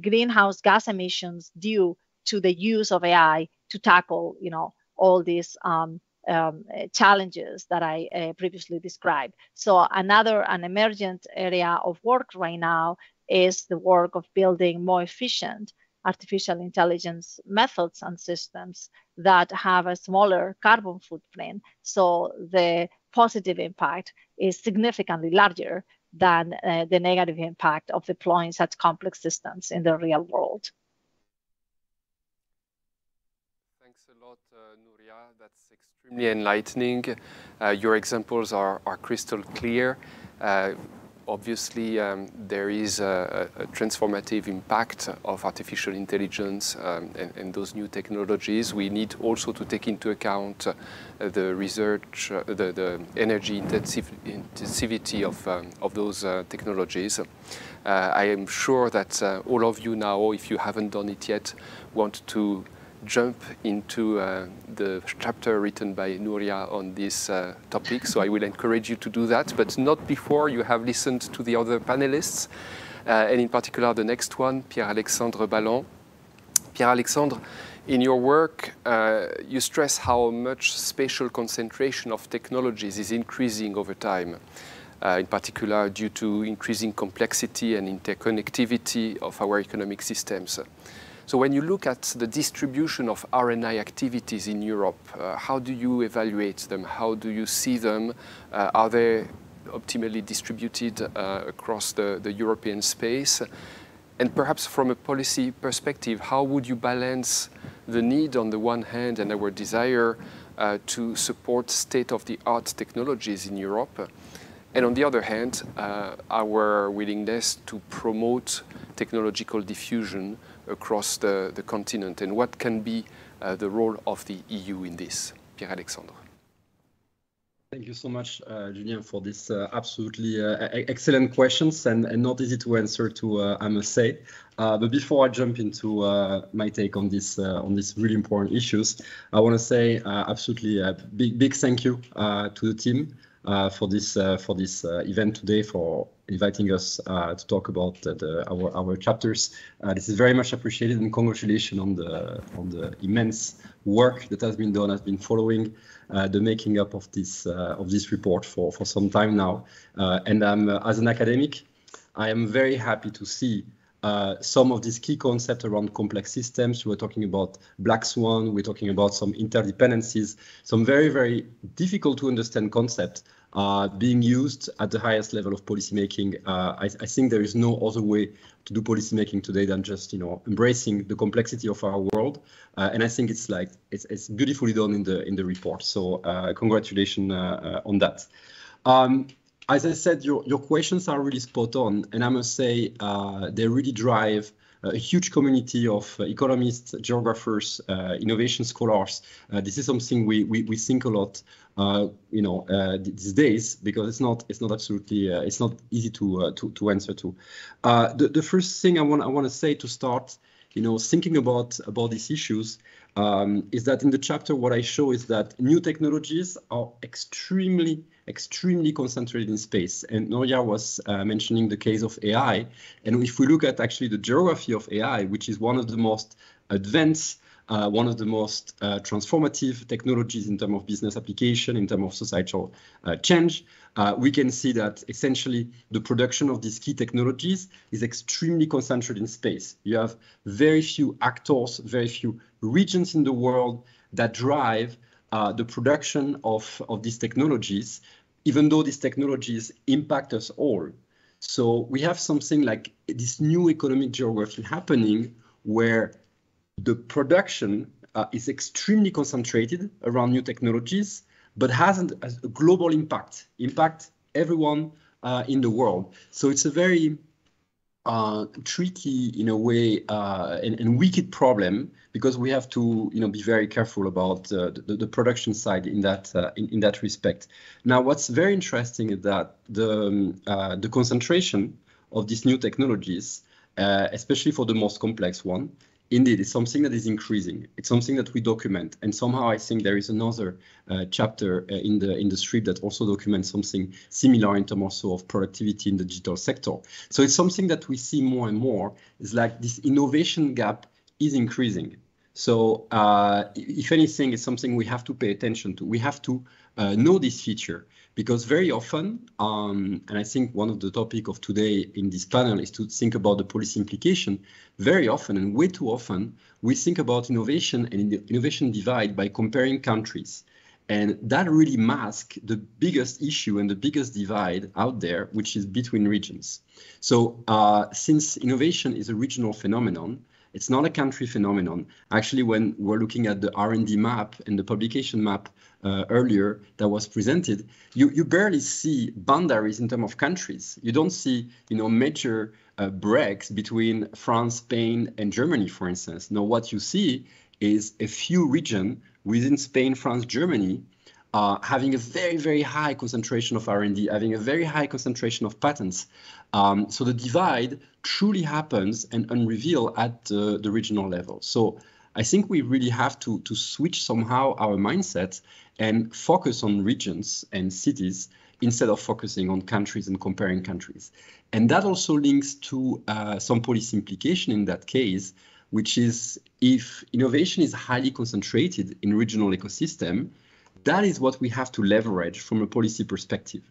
greenhouse gas emissions due to the use of AI to tackle, you know, all these challenges that I previously described. So an emergent area of work right now is the work of building more efficient artificial intelligence methods and systems that have a smaller carbon footprint. So the positive impact is significantly larger than the negative impact of deploying such complex systems in the real world. Nuria, that's extremely enlightening. Your examples are crystal clear. Obviously, there is a transformative impact of artificial intelligence and those new technologies. We need also to take into account the research, the energy intensivity of those technologies. I am sure that all of you now, if you haven't done it yet, want to jump into the chapter written by Nuria on this topic, so I will encourage you to do that, but not before you have listened to the other panelists, and in particular the next one, Pierre-Alexandre Balland. Pierre-Alexandre, in your work, you stress how much spatial concentration of technologies is increasing over time, in particular due to increasing complexity and interconnectivity of our economic systems. So when you look at the distribution of R&I activities in Europe, how do you evaluate them? How do you see them? Are they optimally distributed across the European space? And perhaps from a policy perspective, how would you balance the need on the one hand and our desire to support state-of-the-art technologies in Europe, and on the other hand, our willingness to promote technological diffusion across the continent? And what can be the role of the EU in this? Pierre-Alexandre. Thank you so much, Julien, for this absolutely excellent questions and not easy to answer to, I must say. But before I jump into my take on this on these really important issues, I want to say absolutely a big thank you to the team for this event today, for inviting us to talk about our chapters. This is very much appreciated, and congratulations on the immense work that has been done. I've been following the making up of this report for some time now, and I'm as an academic, I am very happy to see some of these key concepts around complex systems. We're talking about black swan, we're talking about some interdependencies, some very, very difficult to understand concepts being used at the highest level of policymaking. I think there is no other way to do policymaking today than just, embracing the complexity of our world. And I think it's beautifully done in the report. So congratulations on that. As I said, your questions are really spot on, and I must say they really drive a huge community of economists, geographers, innovation scholars. This is something we think a lot, these days, because it's not absolutely it's not easy to answer to. The first thing I want to say to start, thinking about these issues, is that in the chapter what I show is that new technologies are extremely concentrated in space. And Nuria was mentioning the case of AI. And if we look at actually the geography of AI, which is one of the most advanced, one of the most transformative technologies in terms of business application, in terms of societal change, we can see that essentially the production of these key technologies is extremely concentrated in space. You have very few actors, very few regions in the world that drive the production of these technologies, even though these technologies impact us all. So we have something like this new economic geography happening where the production is extremely concentrated around new technologies, but has a global impact everyone in the world. So it's a very tricky, in a way, and wicked problem, because we have to, be very careful about the production side in that respect. Now, what's very interesting is that the concentration of these new technologies, especially for the most complex one, indeed, it's something that is increasing. It's something that we document, and somehow I think there is another chapter in the SRIP that also documents something similar in terms also of productivity in the digital sector. So it's something that we see more and more. It's like this innovation gap is increasing. So if anything, it's something we have to pay attention to. We have to know this feature, because very often, and I think one of the topics of today in this panel is to think about the policy implication. Very often and way too often, we think about innovation and the innovation divide by comparing countries. And that really masks the biggest issue and the biggest divide out there, which is between regions. So since innovation is a regional phenomenon, it's not a country phenomenon. Actually, when we're looking at the R&D map and the publication map earlier that was presented, you barely see boundaries in terms of countries. You don't see, major breaks between France, Spain, and Germany, for instance. No, what you see is a few regions within Spain, France, Germany, having a very, very high concentration of R&D, having a very high concentration of patents. So the divide truly happens and unrevealed at the regional level. So I think we really have to switch somehow our mindset and focus on regions and cities instead of focusing on countries and comparing countries. And that also links to some policy implication in that case, which is if innovation is highly concentrated in regional ecosystem, that is what we have to leverage from a policy perspective.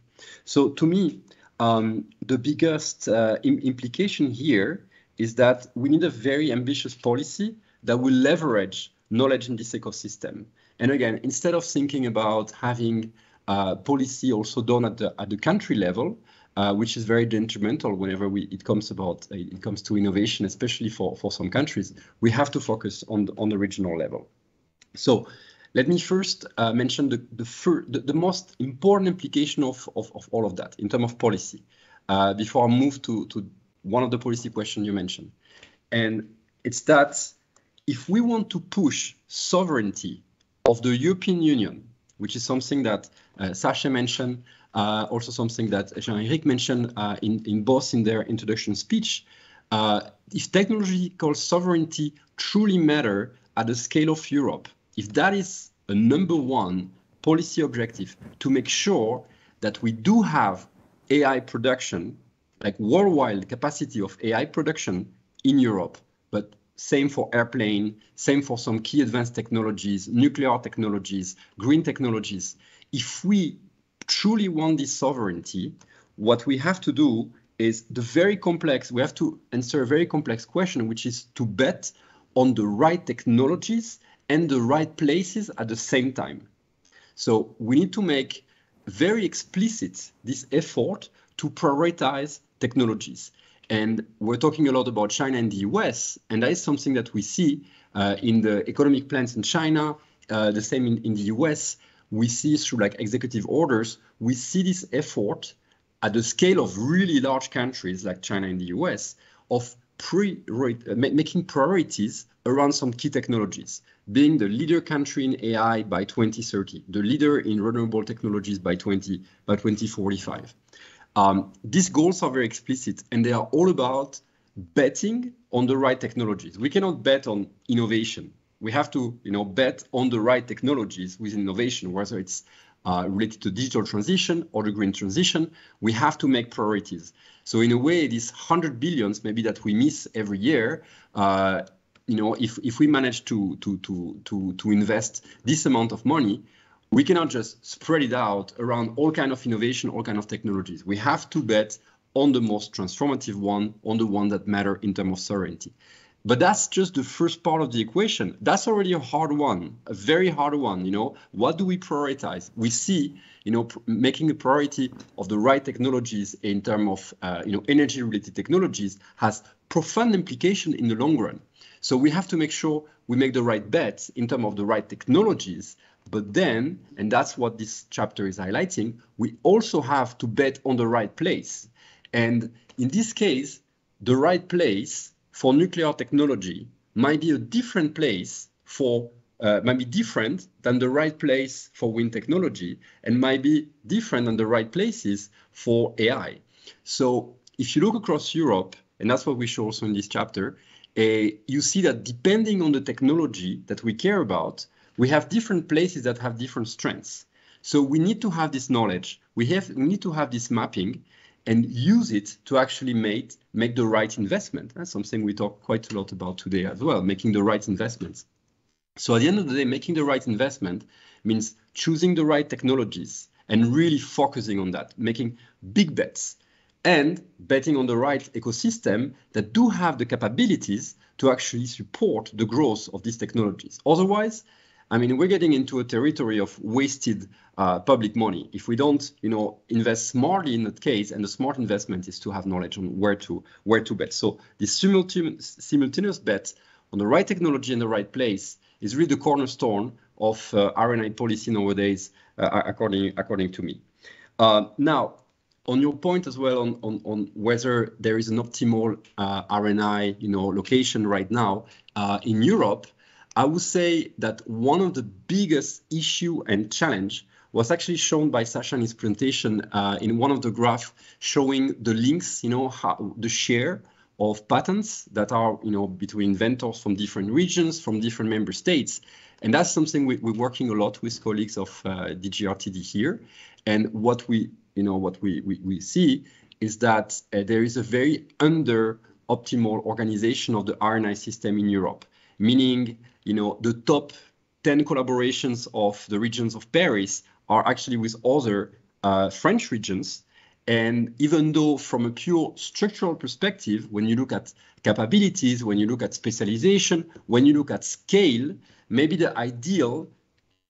So to me, the biggest implication here is that we need a very ambitious policy that will leverage knowledge in this ecosystem. And again, instead of thinking about having policy also done at the country level, which is very detrimental whenever it comes to innovation, especially for some countries, we have to focus on the regional level. So let me first mention the most important implication of all of that in terms of policy, before I move to one of the policy questions you mentioned. And it's that if we want to push sovereignty of the European Union, which is something that Sasha mentioned, also something that Jean-Éric mentioned in both in their introduction speech, if technological sovereignty truly matters at the scale of Europe, if that is a number one policy objective, to make sure that we do have AI production, like worldwide capacity of AI production in Europe, but same for airplane, same for some key advanced technologies, nuclear technologies, green technologies. If we truly want this sovereignty, what we have to do is we have to answer a very complex question, which is to bet on the right technologies and the right places at the same time. So we need to make very explicit this effort to prioritize technologies. And we're talking a lot about China and the US, and that is something that we see in the economic plans in China, the same in the US. We see through like executive orders, we see this effort at the scale of really large countries like China and the US of making priorities around some key technologies, being the leader country in AI by 2030, the leader in renewable technologies by 2045. These goals are very explicit, and they are all about betting on the right technologies. We cannot bet on innovation. We have to, bet on the right technologies with innovation, whether it's related to digital transition or the green transition. We have to make priorities. So in a way, these 100 billions maybe that we miss every year, if we manage to invest this amount of money, we cannot just spread it out around all kind of innovation, all kind of technologies. We have to bet on the most transformative one, on the one that matter in terms of sovereignty. But that's just the first part of the equation. That's already a hard one, a very hard one. What do we prioritize? We see, making a priority of the right technologies in terms of, energy-related technologies has profound implication in the long run. So we have to make sure we make the right bets in terms of the right technologies. But then, and that's what this chapter is highlighting, we also have to bet on the right place. And in this case, the right place for nuclear technology might be a different place for, might be different than the right place for wind technology, and might be different than the right places for AI. So if you look across Europe, and that's what we show also in this chapter, you see that depending on the technology that we care about, we have different places that have different strengths. So we need to have this knowledge. We need to have this mapping and use it to actually make the right investment. That's something we talk quite a lot about today as well, making the right investments. So at the end of the day, making the right investment means choosing the right technologies and really focusing on that, making big bets and betting on the right ecosystem that do have the capabilities to actually support the growth of these technologies. Otherwise, we're getting into a territory of wasted public money. If we don't, invest smartly in that case, and the smart investment is to have knowledge on where to bet. So this simultaneous bet on the right technology in the right place is really the cornerstone of R&I policy nowadays, according to me. Now, on your point as well on whether there is an optimal R&I, location right now in Europe, I would say that one of the biggest issue and challenge was actually shown by Sasha in his presentation in one of the graphs showing the links, how the share of patents that are, between inventors from different regions, from different member states. And that's something we're working a lot with colleagues of DGRTD here. And what we see is that there is a very under optimal organization of the R&I system in Europe, meaning, you know, the top 10 collaborations of the regions of Paris are actually with other French regions. And even though from a pure structural perspective, when you look at capabilities, when you look at specialization, when you look at scale, maybe the ideal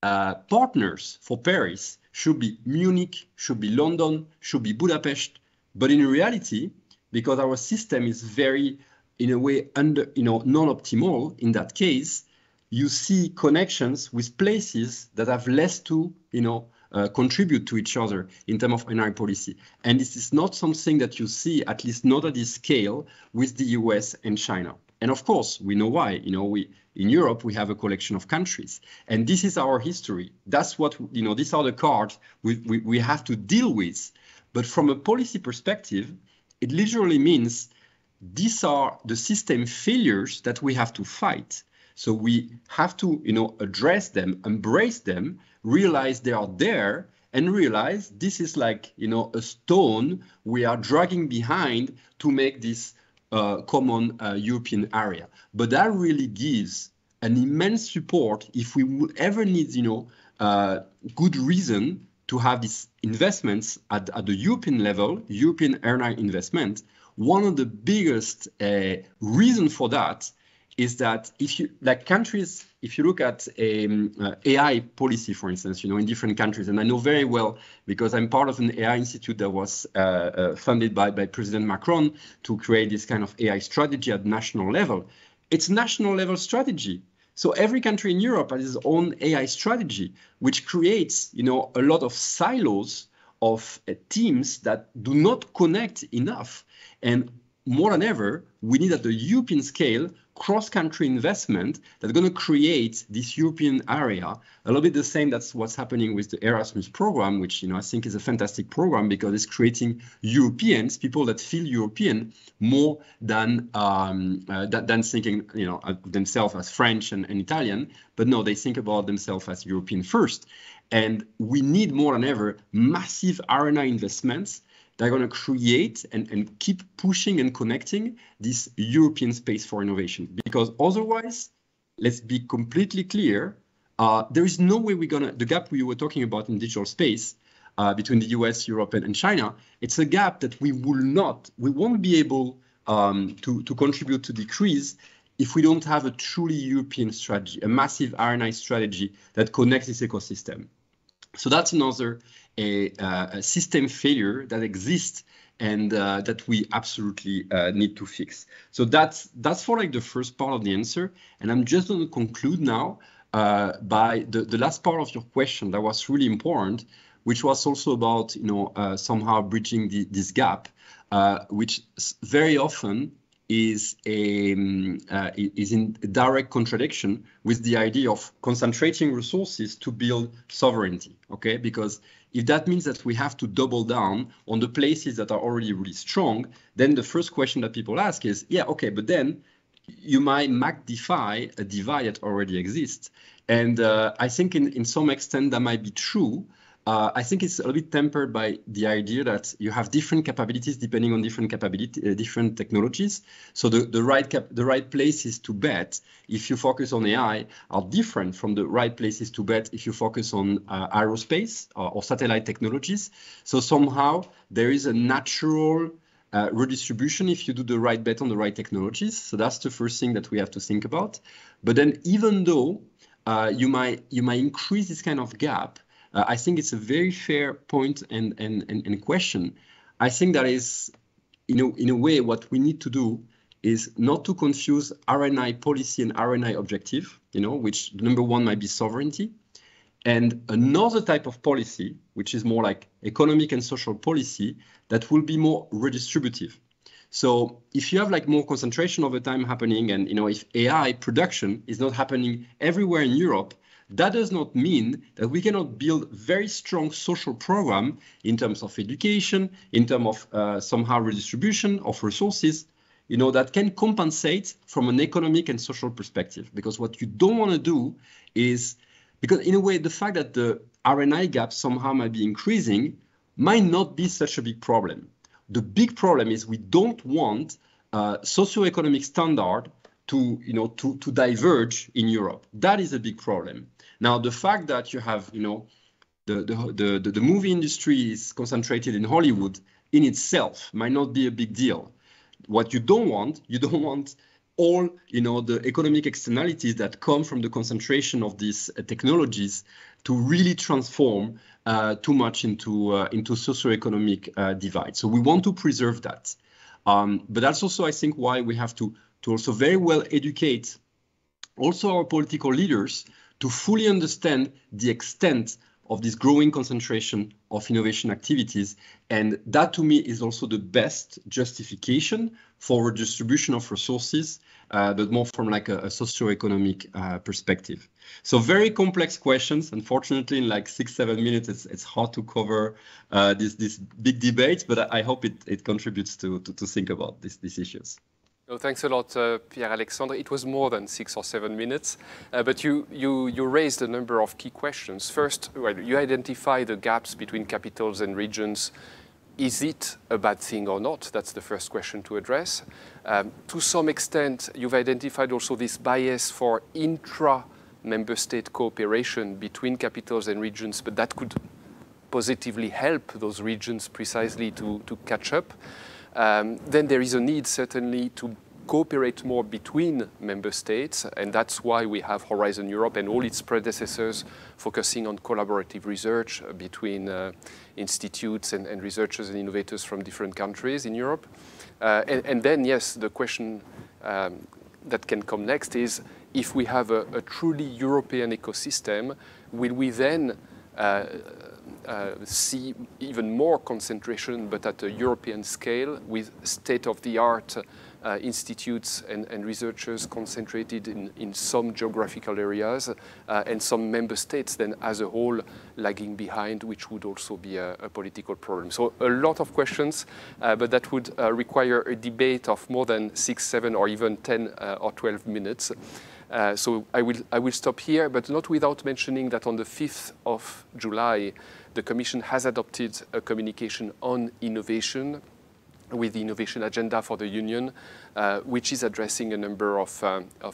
partners for Paris should be Munich, should be London, should be Budapest. But in reality, because our system is very, in a way, under, you know, non-optimal in that case, you see connections with places that have less to, you know, contribute to each other in terms of NRI policy. And this is not something that you see, at least not at this scale, with the US and China. And of course, we know why. You know, we in Europe, we have a collection of countries. And this is our history. That's what, you know, these are the cards we have to deal with. But from a policy perspective, it literally means these are the system failures that we have to fight. So we have to, you know, address them, embrace them, realize they are there, and realize this is like, you know, a stone we are dragging behind to make this common European area. But that really gives an immense support if we ever need, you know, good reason to have these investments at the European level, European R&I investment. One of the biggest reasons for that is that if you, like countries, if you look at AI policy, for instance, you know, in different countries, and I know very well because I'm part of an AI institute that was funded by President Macron to create this kind of AI strategy at national level. It's national level strategy. So every country in Europe has its own AI strategy, which creates, you know, a lot of silos of teams that do not connect enough. And more than ever, we need at the European scale cross-country investment that's going to create this European area. A little bit the same, that's what's happening with the Erasmus program, which, you know, I think is a fantastic program because it's creating Europeans, people that feel European more than thinking, you know, themselves as French and Italian, but no, they think about themselves as European first. And we need more than ever massive R&I investments they're going to create and keep pushing and connecting this European space for innovation. Because otherwise, let's be completely clear, there is no way we're going to, the gap we were talking about in digital space between the US, Europe, and China, it's a gap that we will not, we won't be able to contribute to decrease if we don't have a truly European strategy, a massive R&I strategy that connects this ecosystem. So that's another a system failure that exists and that we absolutely need to fix. So that's for like the first part of the answer. And I'm just going to conclude now by the last part of your question that was really important, which was also about, you know, somehow bridging this gap, which very often is in direct contradiction with the idea of concentrating resources to build sovereignty, okay? Because if that means that we have to double down on the places that are already really strong, then the first question that people ask is, yeah, okay, but then you might magnify a divide that already exists. And I think in some extent that might be true. I think it's a little bit tempered by the idea that you have different capabilities depending on different technologies. So the right places to bet if you focus on AI are different from the right places to bet if you focus on aerospace or satellite technologies. So somehow there is a natural redistribution if you do the right bet on the right technologies. So that's the first thing that we have to think about. But then even though you might increase this kind of gap, I think it's a very fair point and question. I think that is, you know, in a way, what we need to do is not to confuse R&I policy and R&I objective, you know, which number one might be sovereignty. And another type of policy, which is more like economic and social policy, that will be more redistributive. So if you have like more concentration over time happening and, you know, if AI production is not happening everywhere in Europe, that does not mean that we cannot build very strong social program in terms of education, in terms of somehow redistribution of resources, you know, that can compensate from an economic and social perspective. Because what you don't want to do is, because in a way, the fact that the R&I gap somehow might be increasing might not be such a big problem. The big problem is we don't want socioeconomic standard to diverge in Europe. That is a big problem. Now, the fact that you have, the movie industry is concentrated in Hollywood in itself might not be a big deal. What you don't want all, the economic externalities that come from the concentration of these technologies to really transform too much into socioeconomic divide. So we want to preserve that. But that's also, I think, why we have to also very well educate also our political leaders to fully understand the extent of this growing concentration of innovation activities. And that, to me, is also the best justification for distribution of resources, but more from like a socioeconomic perspective. So very complex questions. Unfortunately, in like 6-7 minutes, it's hard to cover this big debate, but I hope it contributes to think about these issues. No, thanks a lot, Pierre-Alexandre. It was more than 6 or 7 minutes, but you raised a number of key questions. First, well, you identify the gaps between capitals and regions. Is it a bad thing or not? That's the first question to address. To some extent, you've identified also this bias for intra-member state cooperation between capitals and regions, but that could positively help those regions precisely to catch up. Then there is a need, certainly, to cooperate more between member states, and that's why we have Horizon Europe and all its predecessors focusing on collaborative research between institutes and researchers and innovators from different countries in Europe. And then, yes, the question that can come next is, if we have a truly European ecosystem, will we then see even more concentration, but at a European scale, with state-of-the-art institutes and researchers concentrated in some geographical areas, and some member states then as a whole lagging behind, which would also be a political problem. So a lot of questions, but that would require a debate of more than 6, 7, or even 10 or 12 minutes. So I will stop here, but not without mentioning that on the 5th of July, the Commission has adopted a communication on innovation with the Innovation Agenda for the Union, which is addressing a number of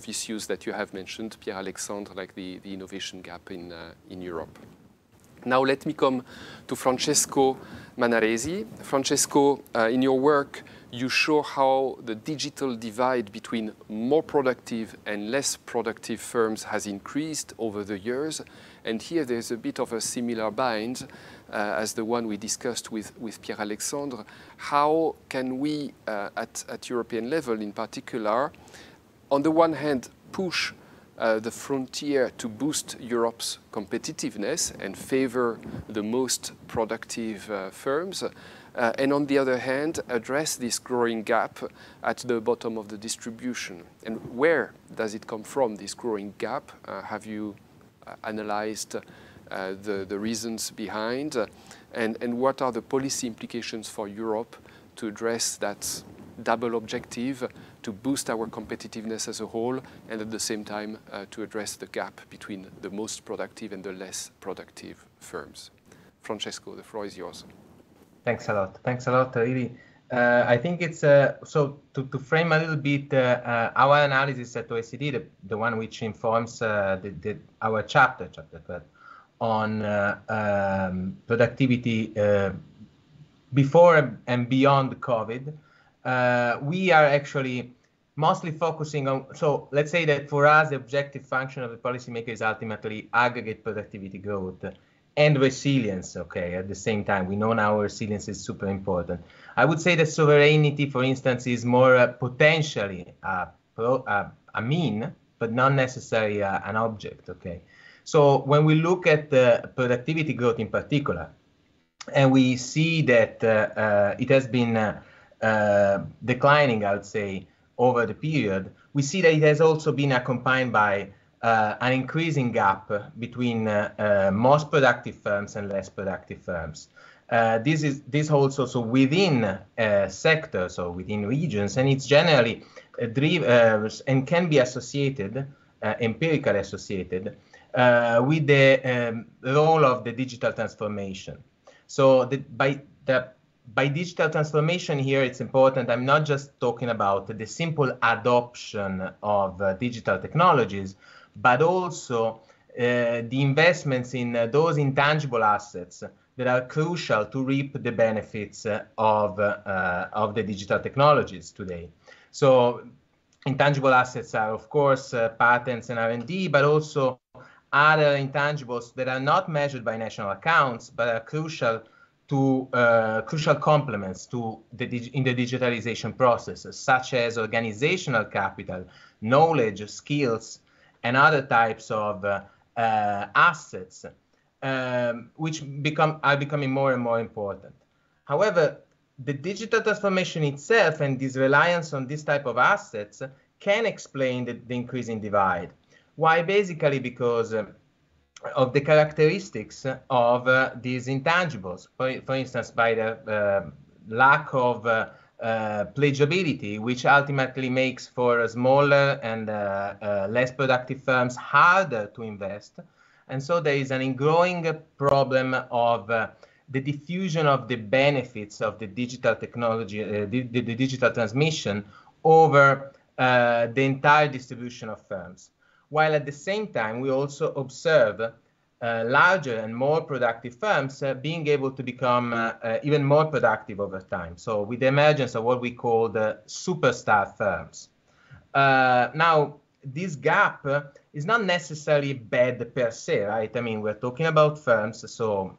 issues that you have mentioned, Pierre-Alexandre, like the innovation gap in Europe. Now let me come to Francesco Manaresi. Francesco, in your work, you show how the digital divide between more productive and less productive firms has increased over the years. And here there's a bit of a similar bind as the one we discussed with Pierre-Alexandre. How can we, at European level in particular, on the one hand, push the frontier to boost Europe's competitiveness and favor the most productive firms, and on the other hand, address this growing gap at the bottom of the distribution? And where does it come from, this growing gap? Have you analyzed the reasons behind? And what are the policy implications for Europe to address that double objective, to boost our competitiveness as a whole, and at the same time to address the gap between the most productive and the less productive firms? Francesco, the floor is yours. Thanks a lot. Thanks a lot, really. I think it's so to frame a little bit our analysis at OECD, the one which informs our chapter 12, on productivity before and beyond COVID. We are actually mostly focusing on, so let's say that for us, the objective function of the policymaker is ultimately aggregate productivity growth and resilience, okay, at the same time. We know now resilience is super important. I would say that sovereignty, for instance, is more potentially a mean, but not necessarily an object, okay? So when we look at productivity growth in particular, and we see that it has been declining, I would say, over the period, we see that it has also been accompanied by an increasing gap between most productive firms and less productive firms. This holds also within sectors or within regions, and it's generally driven and can be associated, empirically associated, with the role of the digital transformation. So by the by digital transformation here, it's important. I'm not just talking about the simple adoption of digital technologies, but also the investments in those intangible assets that are crucial to reap the benefits of the digital technologies today. So intangible assets are, of course, patents and R&D, but also other intangibles that are not measured by national accounts, but are crucial to crucial complements to in the digitalization process, such as organizational capital, knowledge, skills, and other types of assets, which are becoming more and more important. However, the digital transformation itself and this reliance on this type of assets can explain the increasing divide. Why? Basically because of the characteristics of these intangibles, for instance, by the lack of pledgeability, which ultimately makes for smaller and less productive firms harder to invest. And so there is an growing problem of the diffusion of the benefits of the digital technology, the digital transmission over the entire distribution of firms. While at the same time, we also observe larger and more productive firms being able to become even more productive over time. So with the emergence of what we call the superstar firms. Now, this gap is not necessarily bad per se, right? I mean, we're talking about firms, so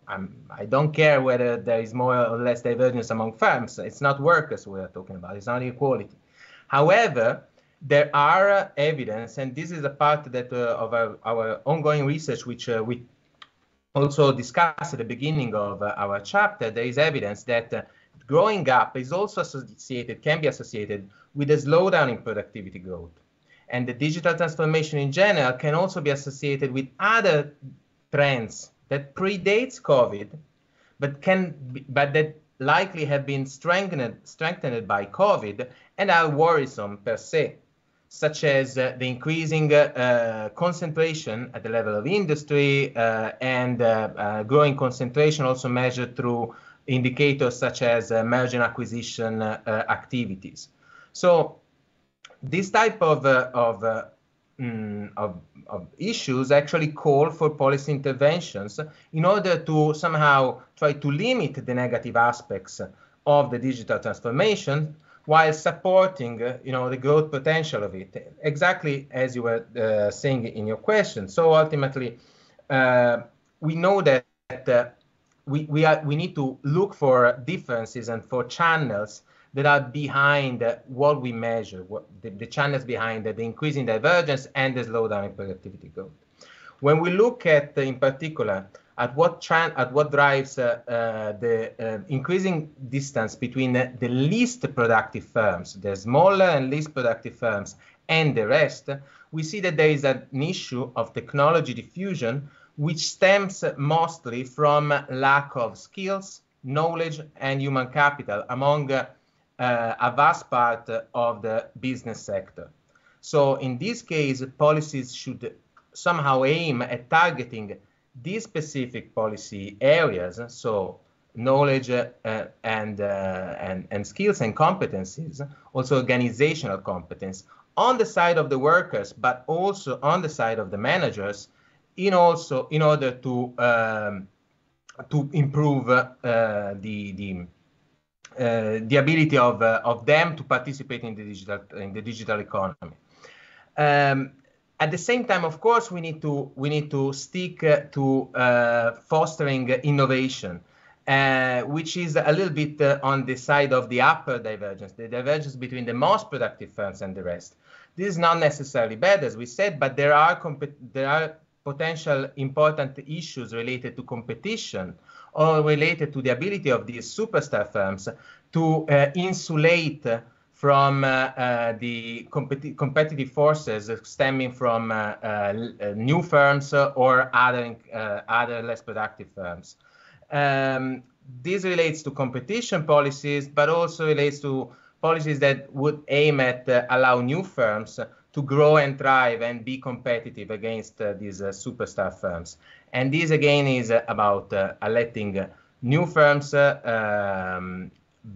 I don't care whether there is more or less divergence among firms. It's not workers we're talking about. It's not equality. However, there are evidence, and this is a part that of our ongoing research, which we also discussed at the beginning of our chapter. There is evidence that growing gap is also associated, can be associated with a slowdown in productivity growth. And the digital transformation in general can also be associated with other trends that predates COVID, but that likely have been strengthened by COVID and are worrisome per se, such as the increasing concentration at the level of industry and growing concentration also measured through indicators such as merger and acquisition activities. So this type of issues actually call for policy interventions in order to somehow try to limit the negative aspects of the digital transformation while supporting, the growth potential of it, exactly as you were saying in your question. So ultimately, we know that we need to look for differences and for channels that are behind what we measure, the channels behind the increasing divergence and the slowdown in productivity growth. When we look at, in particular, at what drives the increasing distance between the least productive firms, the smaller and least productive firms, and the rest, we see that there is an issue of technology diffusion, which stems mostly from lack of skills, knowledge, and human capital among a vast part of the business sector. So in this case, policies should somehow aim at targeting these specific policy areas, so knowledge and skills and competencies, also organizational competence, on the side of the workers, but also on the side of the managers, in order to improve the ability of them to participate in the digital economy. At the same time, of course, we need to stick to fostering innovation, which is a little bit on the side of the upper divergence, the divergence between the most productive firms and the rest. This is not necessarily bad, as we said, but there are potential important issues related to competition or related to the ability of these superstar firms to insulate from the competitive forces stemming from new firms or other less productive firms. This relates to competition policies, but also relates to policies that would aim at allow new firms to grow and thrive and be competitive against these superstar firms. And this, again, is about letting new firms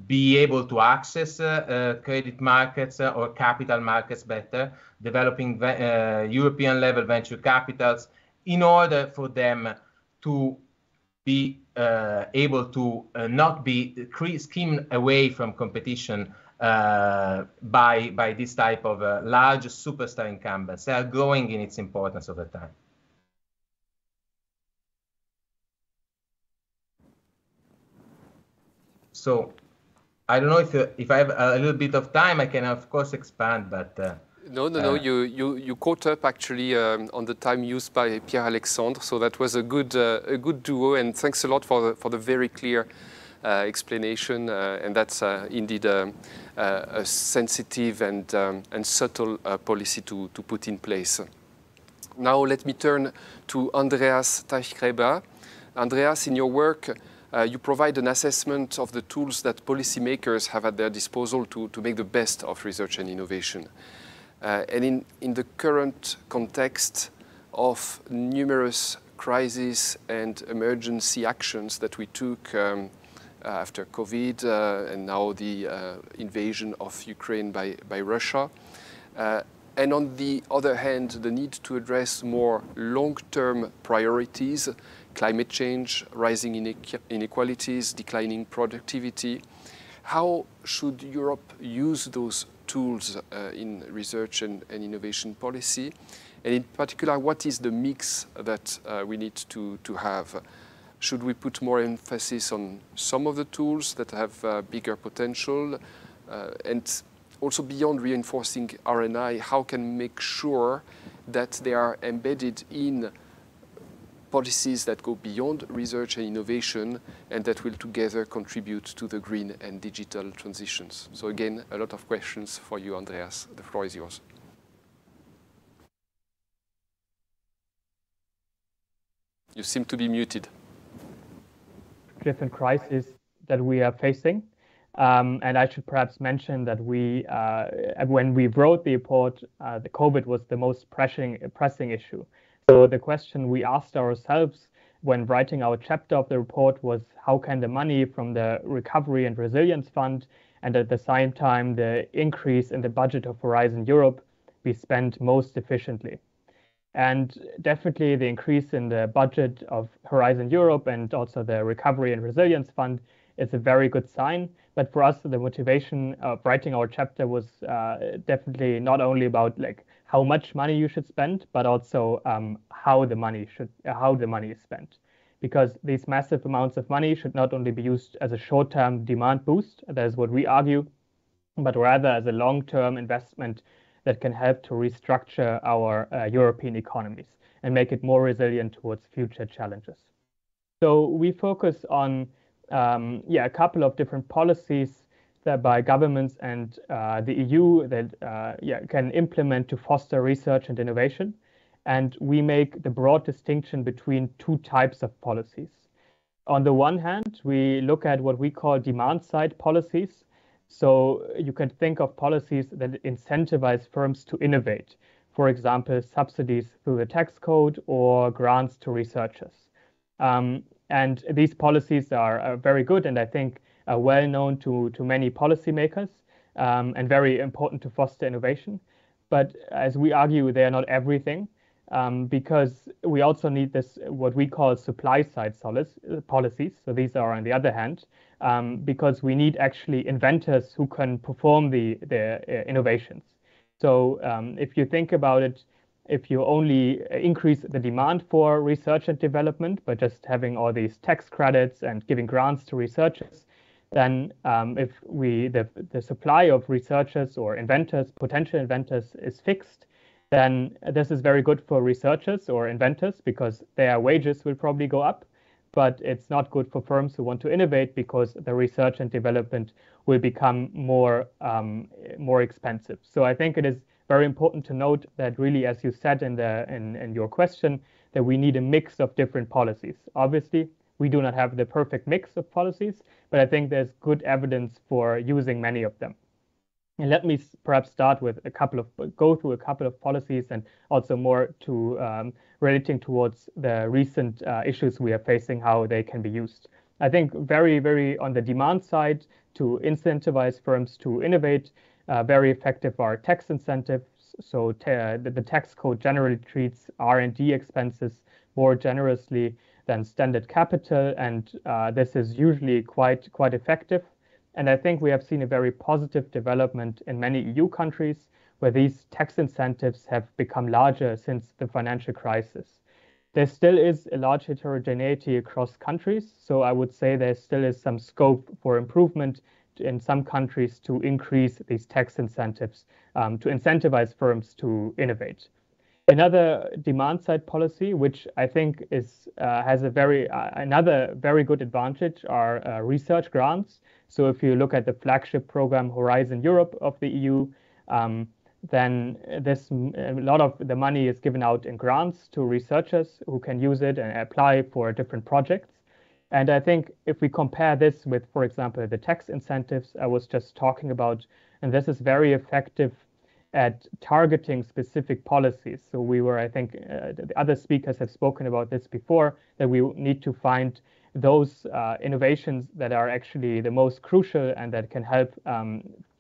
be able to access credit markets or capital markets better, developing European level venture capitals in order for them to be able to not be skimmed away from competition by this type of large superstar incumbents. They are growing in its importance over time. So I don't know if I have a little bit of time, I can of course expand, but no. You caught up actually on the time used by Pierre-Alexandre, so that was a good duo, and thanks a lot for the very clear explanation. And that's indeed a sensitive and subtle policy to put in place. Now let me turn to Andreas Teichgräber. Andreas, in your work, you provide an assessment of the tools that policymakers have at their disposal to make the best of research and innovation. And in the current context of numerous crises and emergency actions that we took after COVID and now the invasion of Ukraine by Russia, and on the other hand, the need to address more long-term priorities, climate change, rising inequalities, declining productivity. How should Europe use those tools in research and innovation policy? And in particular, what is the mix that we need to have? Should we put more emphasis on some of the tools that have bigger potential? And also beyond reinforcing R&I, how can we make sure that they are embedded in policies that go beyond research and innovation and that will together contribute to the green and digital transitions? So again, a lot of questions for you, Andreas. The floor is yours. You seem to be muted. Different crises that we are facing. And I should perhaps mention that we, when we wrote the report, the COVID was the most pressing issue. So the question we asked ourselves when writing our chapter of the report was, how can the money from the Recovery and Resilience Fund and at the same time the increase in the budget of Horizon Europe be spent most efficiently? And definitely the increase in the budget of Horizon Europe and also the Recovery and Resilience Fund is a very good sign. But for us, the motivation of writing our chapter was definitely not only about like how much money you should spend, but also how the money is spent, because these massive amounts of money should not only be used as a short-term demand boost, that is what we argue, but rather as a long-term investment that can help to restructure our European economies and make it more resilient towards future challenges. So we focus on a couple of different policies that by governments and the EU that can implement to foster research and innovation. And we make the broad distinction between two types of policies. On the one hand, we look at what we call demand-side policies. So you can think of policies that incentivize firms to innovate. For example, subsidies through the tax code or grants to researchers. And these policies are very good, and I think well known to many policymakers and very important to foster innovation. But as we argue, they are not everything, because we also need this, what we call supply side policies. So these are on the other hand, because we need actually inventors who can perform the innovations. So if you think about it, if you only increase the demand for research and development by just having all these tax credits and giving grants to researchers, then if the supply of researchers or inventors, potential inventors, is fixed, then this is very good for researchers or inventors because their wages will probably go up, but it's not good for firms who want to innovate because the research and development will become more expensive. So I think it is very important to note that really, as you said in your question, that we need a mix of different policies. Obviously, we do not have the perfect mix of policies, but I think there's good evidence for using many of them. And let me perhaps start with go through a couple of policies and also more to relating towards the recent issues we are facing, how they can be used. I think very on the demand side to incentivize firms to innovate. Very effective are tax incentives. So the tax code generally treats R&D expenses more generously than standard capital, and this is usually quite effective. And I think we have seen a very positive development in many EU countries where these tax incentives have become larger since the financial crisis. There still is a large heterogeneity across countries, so I would say there still is some scope for improvement in some countries to increase these tax incentives to incentivize firms to innovate. Another demand-side policy, which I think is has a another very good advantage, are research grants. So if you look at the flagship program Horizon Europe of the EU, then a lot of the money is given out in grants to researchers who can use it and apply for different projects. And I think if we compare this with, for example, the tax incentives I was just talking about, and this is very effective at targeting specific policies. So we were, I think, the other speakers have spoken about this before, that we need to find those innovations that are actually the most crucial and that can help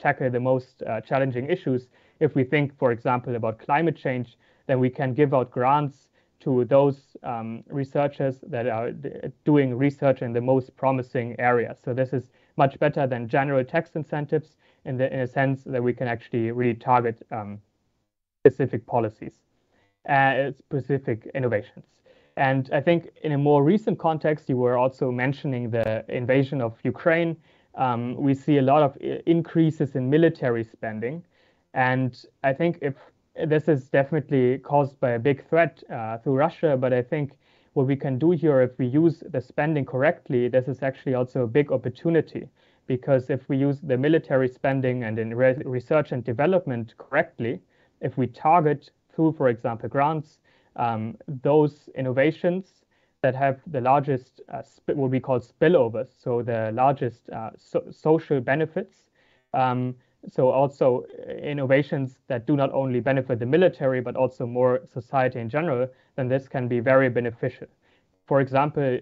tackle the most challenging issues. If we think, for example, about climate change, then we can give out grants to those researchers that are doing research in the most promising areas. So this is much better than general tax incentives in a sense that we can actually really target specific policies, specific innovations. And I think in a more recent context, you were also mentioning the invasion of Ukraine. We see a lot of increases in military spending. And I think if this is definitely caused by a big threat through Russia, but I think what we can do here, if we use the spending correctly, this is actually also a big opportunity. Because if we use the military spending and in research and development correctly, if we target through, for example, grants, those innovations that have the largest, what we call spillovers, so the largest social benefits. So also innovations that do not only benefit the military, but also more society in general, then this can be very beneficial. For example,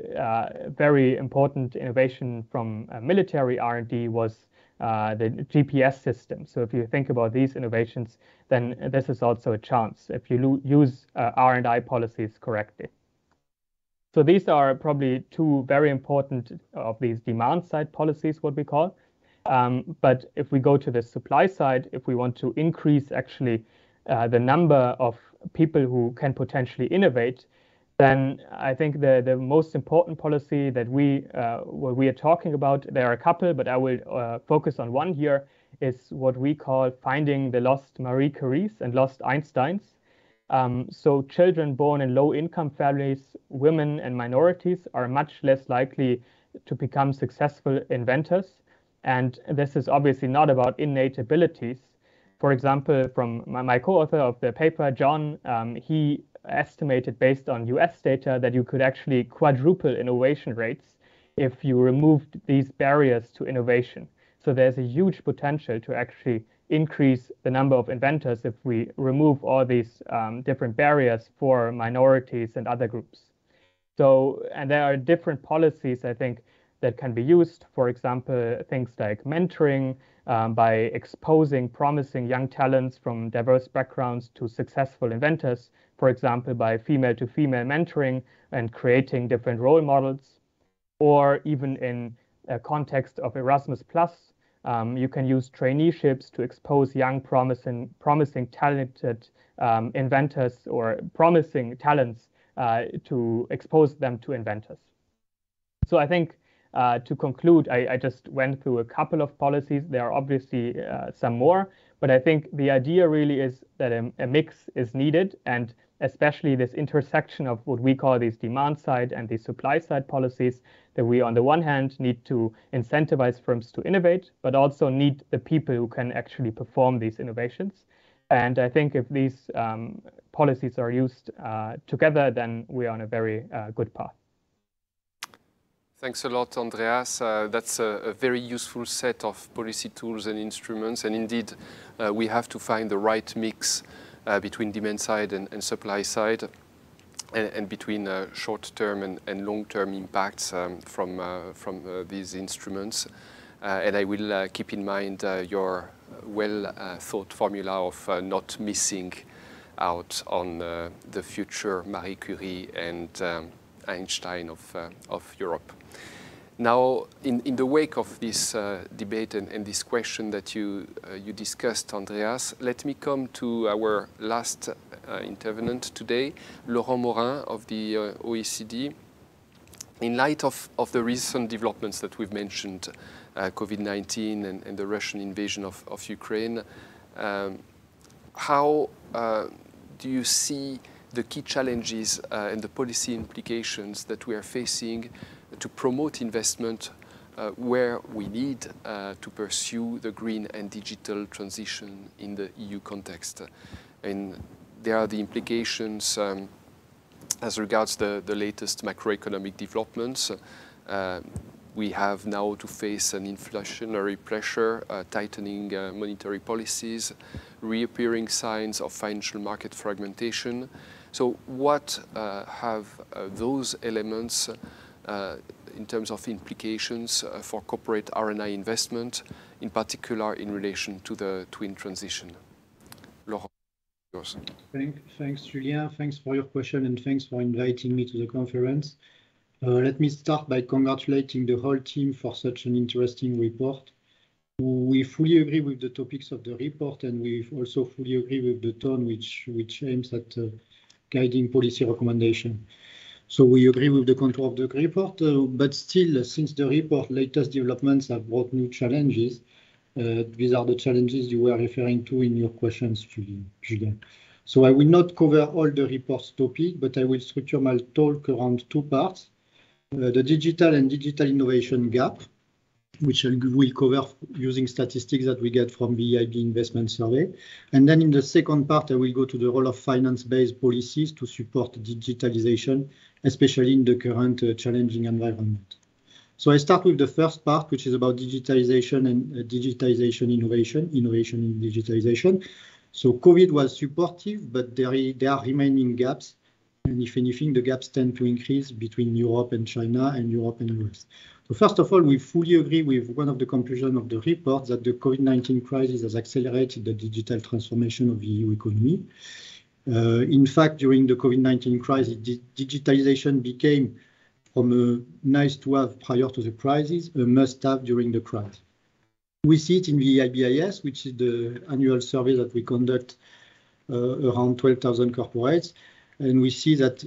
very important innovation from military R&D was the GPS system. So if you think about these innovations, then this is also a chance if you use R&I policies correctly. So these are probably two very important of these demand-side policies, what we call. But if we go to the supply side, if we want to increase actually the number of people who can potentially innovate, then I think the most important policy that what we are talking about, there are a couple, but I will focus on one here, is what we call finding the lost Marie Curies and lost Einsteins. So children born in low-income families, women and minorities are much less likely to become successful inventors. And this is obviously not about innate abilities. For example, from my co-author of the paper, John, he estimated based on US data that you could actually quadruple innovation rates if you removed these barriers to innovation. So there's a huge potential to actually increase the number of inventors if we remove all these different barriers for minorities and other groups. So, and there are different policies, I think, that can be used, for example, things like mentoring by exposing promising young talents from diverse backgrounds to successful inventors, for example, by female-to-female mentoring and creating different role models, or even in a context of Erasmus+, you can use traineeships to expose young, promising talented inventors or promising talents to expose them to inventors. So I think to conclude, I just went through a couple of policies. There are obviously some more, but I think the idea really is that a mix is needed, and especially this intersection of what we call these demand side and these supply side policies, that we on the one hand need to incentivize firms to innovate, but also need the people who can actually perform these innovations. And I think if these policies are used together, then we are on a very good path. Thanks a lot, Andreas. That's a very useful set of policy tools and instruments. And indeed, we have to find the right mix between demand side and supply side. and between short-term and long-term impacts from these instruments. And I will keep in mind your well-thought formula of not missing out on the future Marie Curie and Einstein of Europe. Now, in the wake of this debate and this question that you discussed, Andreas, let me come to our last intervenant today, Laurent Morin of the OECD. In light of the recent developments that we've mentioned, COVID-19 and the Russian invasion of Ukraine, how do you see the key challenges and the policy implications that we are facing to promote investment where we need to pursue the green and digital transition in the EU context? And there are the implications as regards the latest macroeconomic developments. We have now to face an inflationary pressure, tightening monetary policies, reappearing signs of financial market fragmentation. So what have those elements in terms of implications for corporate R&I investment, in particular in relation to the twin transition? Laurent, yours. Thanks, Julien. Thanks for your question and thanks for inviting me to the conference. Let me start by congratulating the whole team for such an interesting report. We fully agree with the topics of the report, and we also fully agree with the tone which aims at guiding policy recommendation. So we agree with the contour of the report, but still, since the report, latest developments have brought new challenges. These are the challenges you were referring to in your questions, Julien. So I will not cover all the report's topic, but I will structure my talk around two parts. The digital and digital innovation gap, which we'll cover using statistics that we get from the EIB investment survey. And then in the second part, I will go to the role of finance-based policies to support digitalization, especially in the current challenging environment. So I start with the first part, which is about digitalization and digitalization innovation, innovation in digitalization. So COVID was supportive, but there are remaining gaps. And if anything, the gaps tend to increase between Europe and China and Europe and the US. So first of all, we fully agree with one of the conclusions of the report that the COVID-19 crisis has accelerated the digital transformation of the EU economy. In fact, during the COVID-19 crisis, digitalization became from a nice-to-have prior to the crisis, a must-have during the crisis. We see it in the IBIS, which is the annual survey that we conduct around 12,000 corporates. And we see that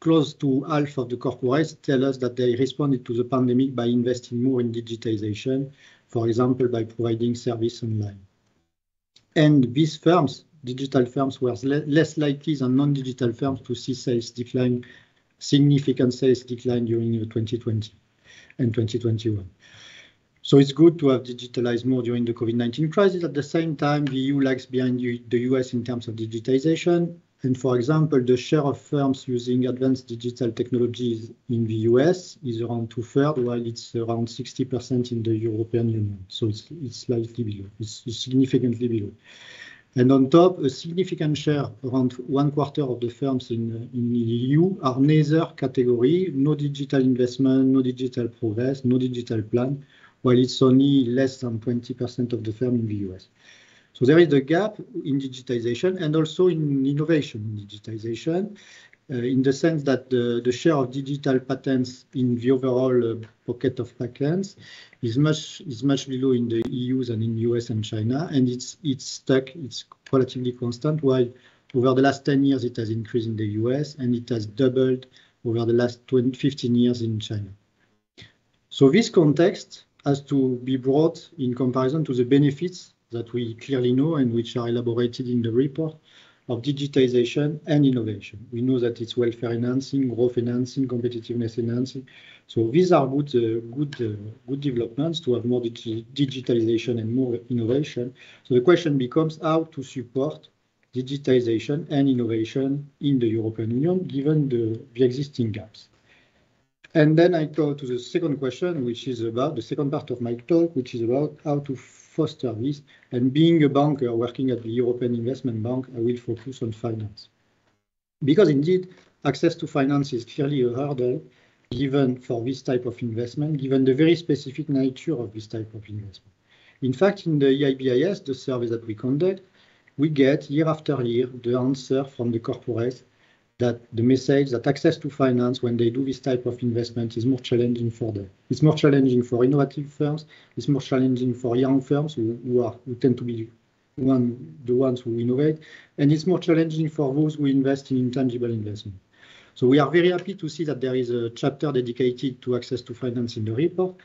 close to half of the corporates tell us that they responded to the pandemic by investing more in digitization, for example, by providing service online. And these firms, digital firms, were less likely than non-digital firms to see sales decline, significant sales decline during 2020 and 2021. So it's good to have digitalized more during the COVID-19 crisis. At the same time, the EU lags behind the US in terms of digitization. And for example, the share of firms using advanced digital technologies in the US is around 2/3, while it's around 60% in the European Union. So it's slightly below, it's significantly below. And on top, a significant share, around 1/4 of the firms in the EU, are neither category, no digital investment, no digital progress, no digital plan, while it's only less than 20% of the firm in the US. So there is a gap in digitization and also in innovation in digitization, in the sense that the share of digital patents in the overall pocket of patents is much below in the EU than in US and China, and it's stuck, it's relatively constant, while over the last 10 years it has increased in the US and it has doubled over the last 15 years in China. So this context has to be brought in comparison to the benefits that we clearly know and which are elaborated in the report of digitization and innovation. We know that it's welfare enhancing, growth enhancing, competitiveness enhancing. So these are good developments to have more digitalization and more innovation. So the question becomes how to support digitization and innovation in the European Union, given the existing gaps. And then I go to the second question, which is about the second part of my talk, which is about how to foster this. And being a banker working at the European Investment Bank, I will focus on finance. because indeed access to finance is clearly a hurdle given for this type of investment, given the very specific nature of this type of investment. In fact, in the EIBIS, the survey that we conduct, we get year after year the answer from the corporates that the message that access to finance when they do this type of investment is more challenging for them. It's more challenging for innovative firms. It's more challenging for young firms who tend to be the ones who innovate. And it's more challenging for those who invest in intangible investment. So we are very happy to see that there is a chapter dedicated to access to finance in the report,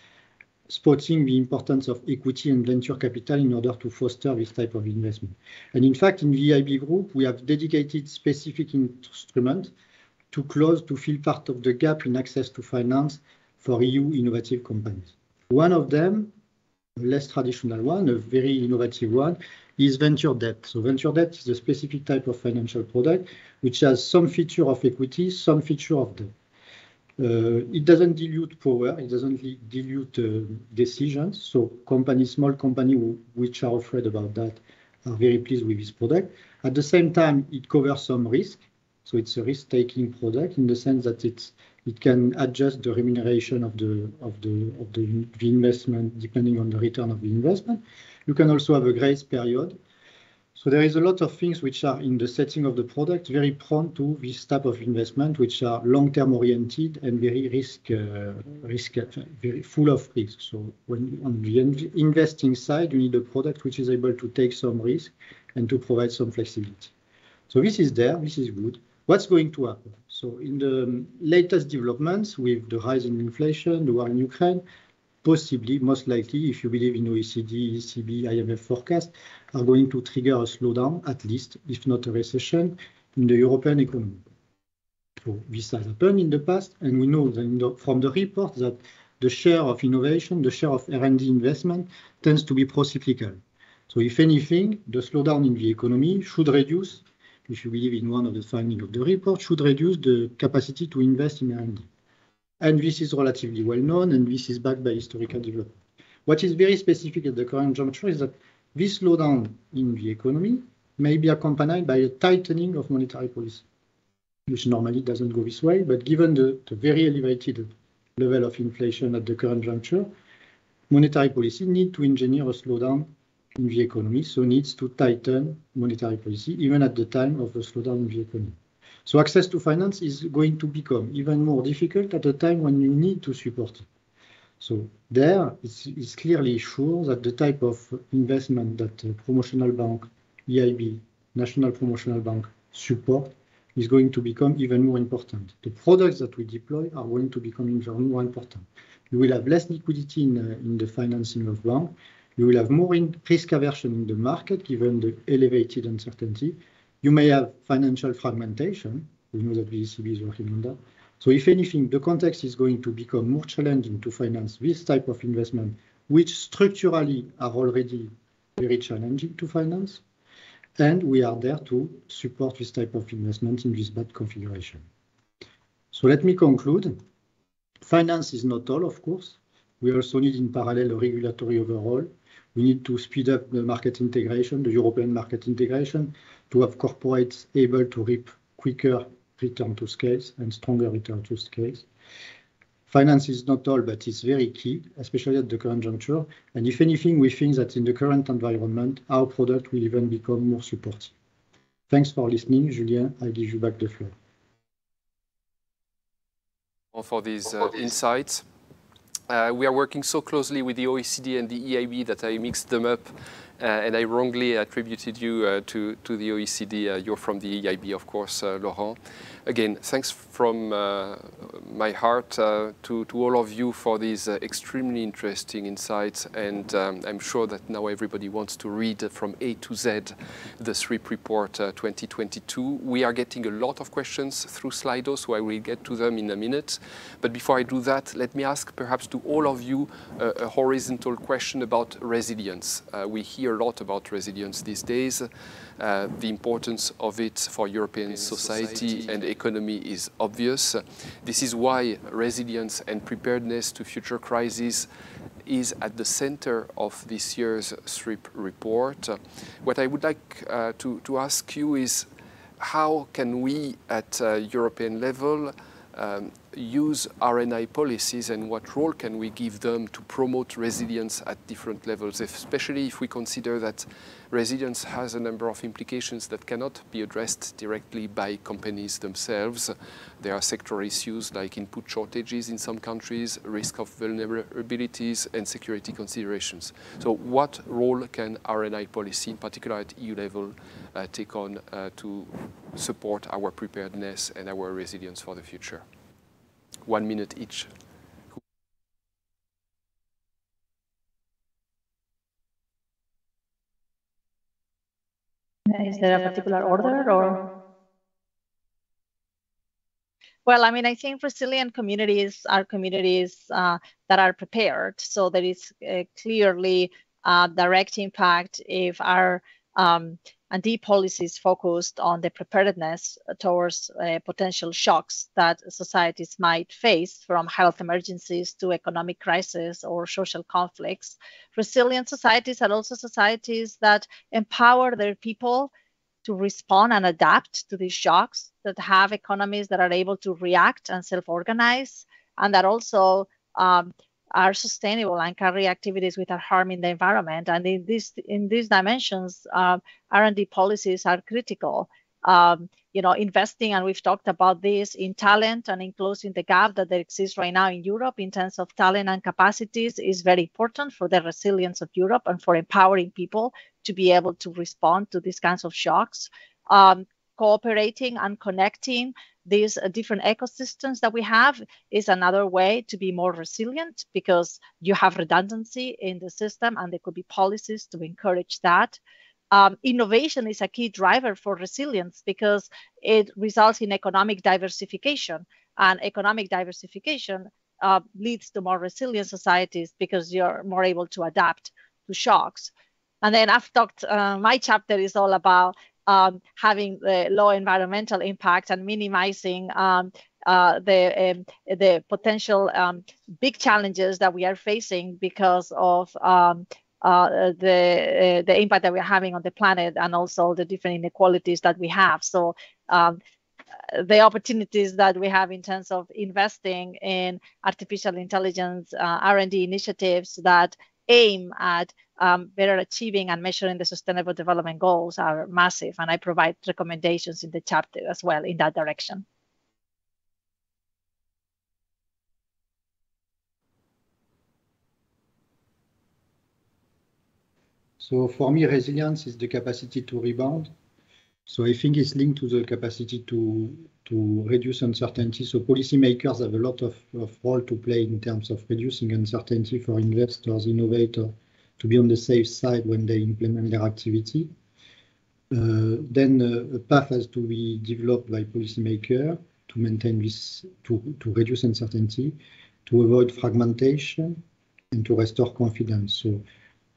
spotting the importance of equity and venture capital in order to foster this type of investment. And in fact, in the EIB group, we have dedicated specific instruments to close, to fill part of the gap in access to finance for EU innovative companies. One of them, a less traditional one, a very innovative one, is venture debt. So venture debt is a specific type of financial product which has some feature of equity, some feature of debt. It doesn't dilute power, it doesn't dilute decisions, so companies, small companies which are afraid about that are very pleased with this product. At the same time, it covers some risk, so it's a risk-taking product in the sense that it can adjust the remuneration of the investment depending on the return of the investment. You can also have a grace period. So there is a lot of things which are in the setting of the product very prone to this type of investment, which are long-term oriented and very very full of risk. So when on the investing side, you need a product which is able to take some risk and to provide some flexibility. So this is there, this is good. What's going to happen? So in the latest developments with the rise in inflation, the war in Ukraine, possibly, most likely, if you believe in OECD, ECB, IMF forecast, are going to trigger a slowdown, at least, if not a recession, in the European economy. So this has happened in the past, and we know from the report that the share of innovation, the share of R&D investment tends to be pro-cyclical. So if anything, the slowdown in the economy should reduce, if you believe in one of the findings of the report, should reduce the capacity to invest in R&D. And this is relatively well known, and this is backed by historical development. What is very specific at the current juncture is that this slowdown in the economy may be accompanied by a tightening of monetary policy, which normally doesn't go this way, but given the very elevated level of inflation at the current juncture, monetary policy needs to engineer a slowdown in the economy, so needs to tighten monetary policy, even at the time of the slowdown in the economy. So access to finance is going to become even more difficult at a time when you need to support it. So there, it's clearly sure that the type of investment that the promotional bank, EIB, National Promotional Bank support is going to become even more important. The products that we deploy are going to become even more important. You will have less liquidity in the financing of banks. You will have more risk aversion in the market, given the elevated uncertainty. You may have financial fragmentation. We know that the ECB is working on that. So if anything, the context is going to become more challenging to finance this type of investment, which structurally are already very challenging to finance. And we are there to support this type of investment in this bad configuration. So let me conclude. Finance is not all, of course. We also need in parallel a regulatory overhaul. We need to speed up the market integration, the European market integration, to have corporates able to reap quicker return to scales and stronger return to scales. Finance is not all, but it's very key, especially at the current juncture. And if anything, we think that in the current environment, our product will even become more supportive. Thanks for listening. Julien, I give you back the floor. For these insights. We are working so closely with the OECD and the EIB that I mixed them up and I wrongly attributed you to the OECD. You're from the EIB, of course, Laurent. Again, thanks from my heart to all of you for these extremely interesting insights. And I'm sure that now everybody wants to read from A to Z the SRIP report 2022. We are getting a lot of questions through Slido, so I will get to them in a minute. But before I do that, let me ask perhaps to all of you a horizontal question about resilience. We hear a lot about resilience these days. The importance of it for European society and economy is obvious. This is why resilience and preparedness to future crises is at the center of this year's SRIP report. What I would like to ask you is how can we, at European level, use R&I policies, and what role can we give them to promote resilience at different levels, especially if we consider that resilience has a number of implications that cannot be addressed directly by companies themselves. There are sector issues like input shortages in some countries, risk of vulnerabilities, and security considerations. So what role can R&I policy, in particular at EU level, take on to support our preparedness and our resilience for the future? 1 minute each. Is there a particular order or? Well, I mean, I think resilient communities are communities that are prepared. So there is clearly a direct impact if our R&D policies focused on the preparedness towards potential shocks that societies might face, from health emergencies to economic crisis or social conflicts. Resilient societies are also societies that empower their people to respond and adapt to these shocks, that have economies that are able to react and self-organize, and that also are sustainable and carry activities without harming the environment. And in these dimensions, R&D policies are critical. You know, investing, and we've talked about this, in talent and in closing the gap that there exists right now in Europe in terms of talent and capacities is very important for the resilience of Europe and for empowering people to be able to respond to these kinds of shocks. Cooperating and connecting these different ecosystems that we have is another way to be more resilient, because you have redundancy in the system and there could be policies to encourage that. Innovation is a key driver for resilience because it results in economic diversification, and economic diversification leads to more resilient societies because you're more able to adapt to shocks. And then I've talked, my chapter is all about having low environmental impact and minimizing the potential big challenges that we are facing because of the impact that we're having on the planet, and also the different inequalities that we have. So the opportunities that we have in terms of investing in artificial intelligence R&D initiatives that aim at better achieving and measuring the sustainable development goals are massive, and I provide recommendations in the chapter as well in that direction. So for me, resilience is the capacity to rebound. So I think it's linked to the capacity to reduce uncertainty. So policymakers have a lot of role to play in terms of reducing uncertainty for investors, innovators, to be on the safe side when they implement their activity. Then a path has to be developed by policymakers to maintain this, to reduce uncertainty, to avoid fragmentation, and to restore confidence. So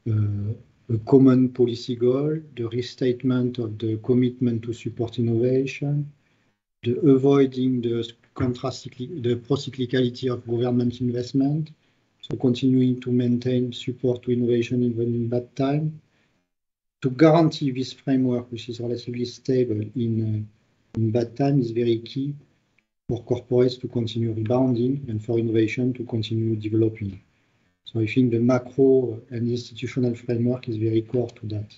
a common policy goal, the restatement of the commitment to support innovation, the avoiding the pro-cyclicality of government investment, so continuing to maintain support to innovation even in bad time, to guarantee this framework, which is relatively stable in bad time, is very key for corporates to continue rebounding and for innovation to continue developing. So I think the macro and institutional framework is very core to that,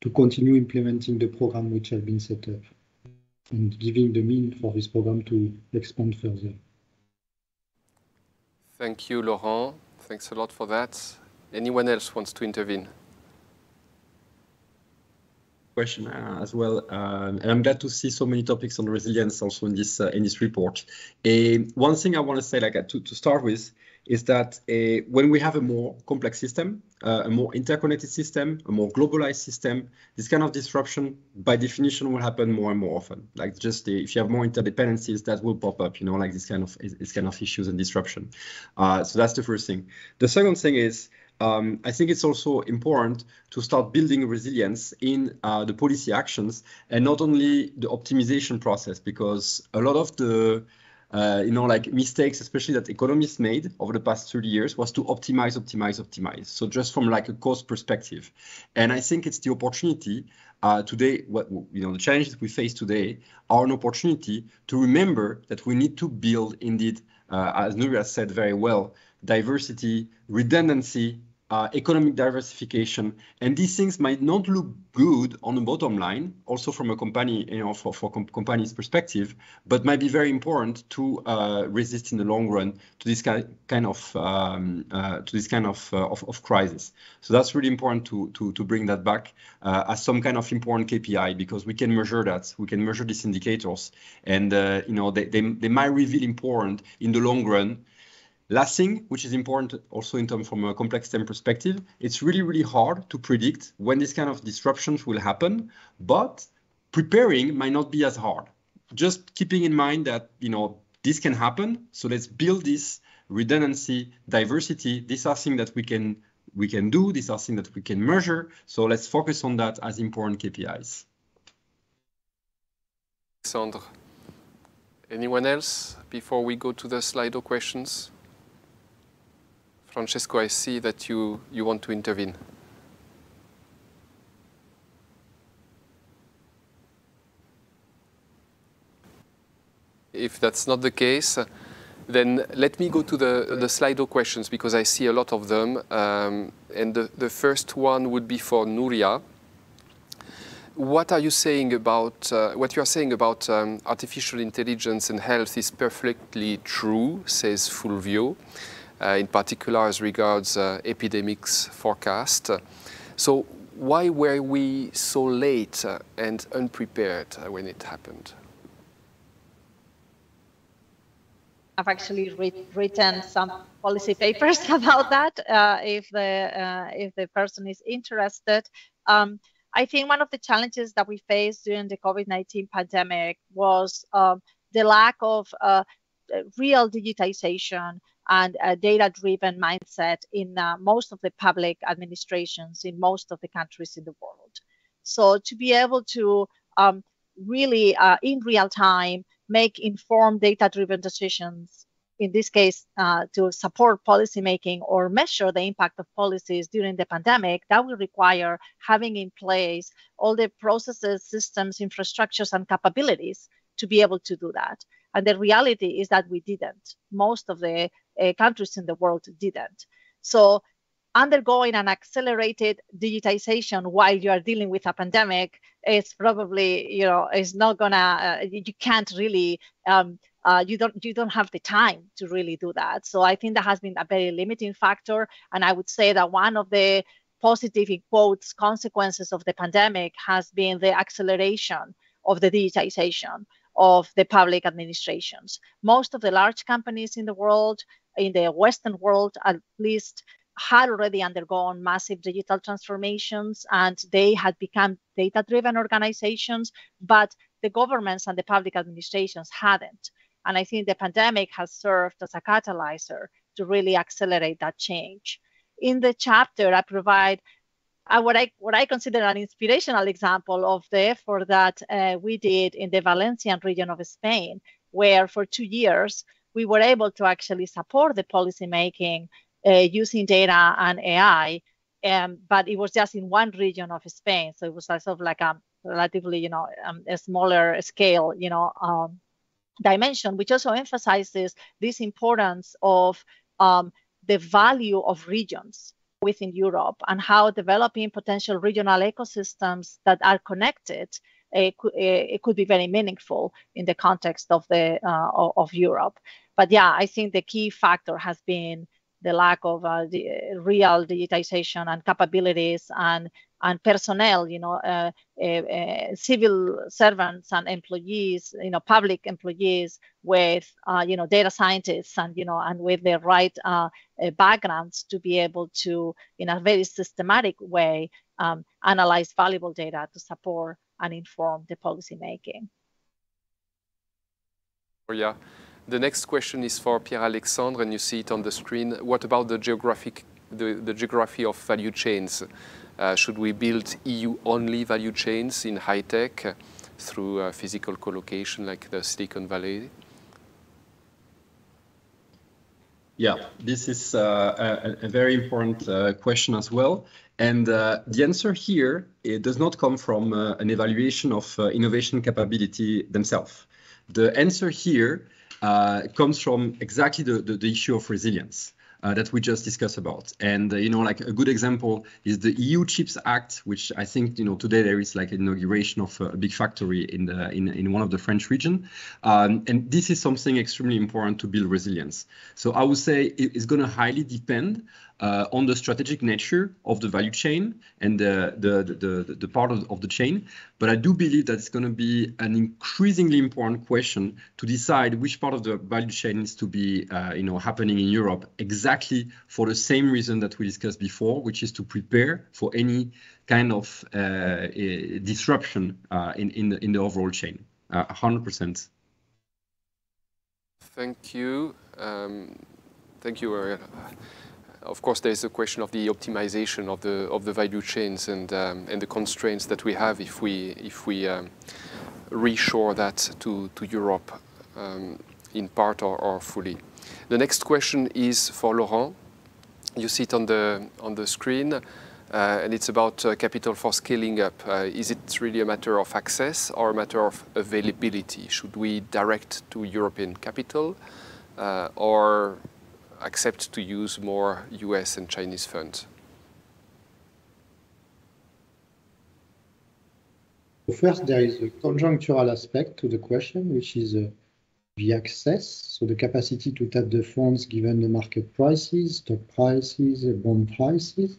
to continue implementing the program which has been set up and giving the means for this program to expand further. Thank you, Laurent. Thanks a lot for that. Anyone else wants to intervene? Question as well, and I'm glad to see so many topics on resilience also in this report. One thing I want to say, like to start with, is that when we have a more complex system, a more interconnected system, a more globalized system, this kind of disruption, by definition, will happen more and more often. Like just if you have more interdependencies, that will pop up, you know, like this kind of issues and disruption. So that's the first thing. The second thing is, I think it's also important to start building resilience in the policy actions and not only the optimization process, because a lot of the like mistakes, especially that economists made over the past 30 years, was to optimize. So just from like a cost perspective. And I think it's the opportunity today, the challenges we face today are an opportunity to remember that we need to build indeed, as Nuria said very well, diversity, redundancy, economic diversification, and these things might not look good on the bottom line, also from a company, for company's perspective, but might be very important to resist in the long run to this kind of crisis. So that's really important to bring that back as some kind of important KPI, because we can measure that, we can measure these indicators, and they might reveal important in the long run. Last thing, which is important also in terms from a complex STEM perspective, it's really, really hard to predict when this kind of disruptions will happen, but preparing might not be as hard. Just keeping in mind that, this can happen. So let's build this redundancy, diversity. These are things that we can do. These are things that we can measure. So let's focus on that as important KPIs. Alexandre, anyone else before we go to the Slido questions? Francesco, I see that you want to intervene. If that's not the case, then let me go to the Slido questions, because I see a lot of them. And the first one would be for Nuria. What are you saying about artificial intelligence and health is perfectly true, says Fulvio. In particular as regards epidemics forecast. So why were we so late and unprepared when it happened? I've actually written some policy papers about that, if the person is interested. I think one of the challenges that we faced during the COVID-19 pandemic was the lack of real digitization and a data-driven mindset in most of the public administrations in most of the countries in the world. So to be able to really, in real time, make informed data-driven decisions, in this case, to support policymaking or measure the impact of policies during the pandemic, that will require having in place all the processes, systems, infrastructures, and capabilities to be able to do that. And the reality is that we didn't. Most of the countries in the world didn't. So undergoing an accelerated digitization while you are dealing with a pandemic is probably, it's not gonna, you can't really, you don't have the time to really do that. So I think that has been a very limiting factor. And I would say that one of the positive, in quotes, consequences of the pandemic has been the acceleration of the digitization of the public administrations. Most of the large companies in the world, in the Western world at least, had already undergone massive digital transformations, and they had become data-driven organizations, but the governments and the public administrations hadn't. And I think the pandemic has served as a catalyst to really accelerate that change. In the chapter, I provide what I consider an inspirational example of the effort that we did in the Valencian region of Spain, where for 2 years, we were able to actually support the policymaking using data and AI, but it was just in one region of Spain. So it was sort of like a relatively, a smaller scale, dimension, which also emphasizes this importance of the value of regions within Europe and how developing potential regional ecosystems that are connected, it could be very meaningful in the context of the of Europe. But yeah, I think the key factor has been the lack of the real digitization and capabilities and personnel, civil servants and employees, public employees with, data scientists and, and with the right backgrounds to be able to, in a very systematic way, analyze valuable data to support and inform the policymaking. Oh, yeah. The next question is for Pierre-Alexandre, and you see it on the screen. What about the geography of value chains? Should we build EU-only value chains in high-tech through physical co-location like the Silicon Valley? Yeah, this is a very important question as well. And the answer here, it does not come from an evaluation of innovation capability themselves. The answer here comes from exactly the issue of resilience that we just discussed about. And, you know, like a good example is the EU Chips Act, which I think, you know, today there is like an inauguration of a big factory in one of the French region. And this is something extremely important to build resilience. So I would say it's going to highly depend on the strategic nature of the value chain and the part of the chain. But I do believe that it's going to be an increasingly important question to decide which part of the value chain needs to be, you know, happening in Europe exactly for the same reason that we discussed before, which is to prepare for any kind of disruption in the overall chain. 100%. Thank you. Thank you, Ariel. Of course, there is the question of the optimization of the value chains and the constraints that we have if we reshore that to Europe in part or fully. The next question is for Laurent. You see it on the screen, and it's about capital for scaling up. Is it really a matter of access or a matter of availability? Should we direct to European capital or accept to use more US and Chinese funds? First, there is a conjunctural aspect to the question, which is the access, so the capacity to tap the funds given the market prices, stock prices, bond prices.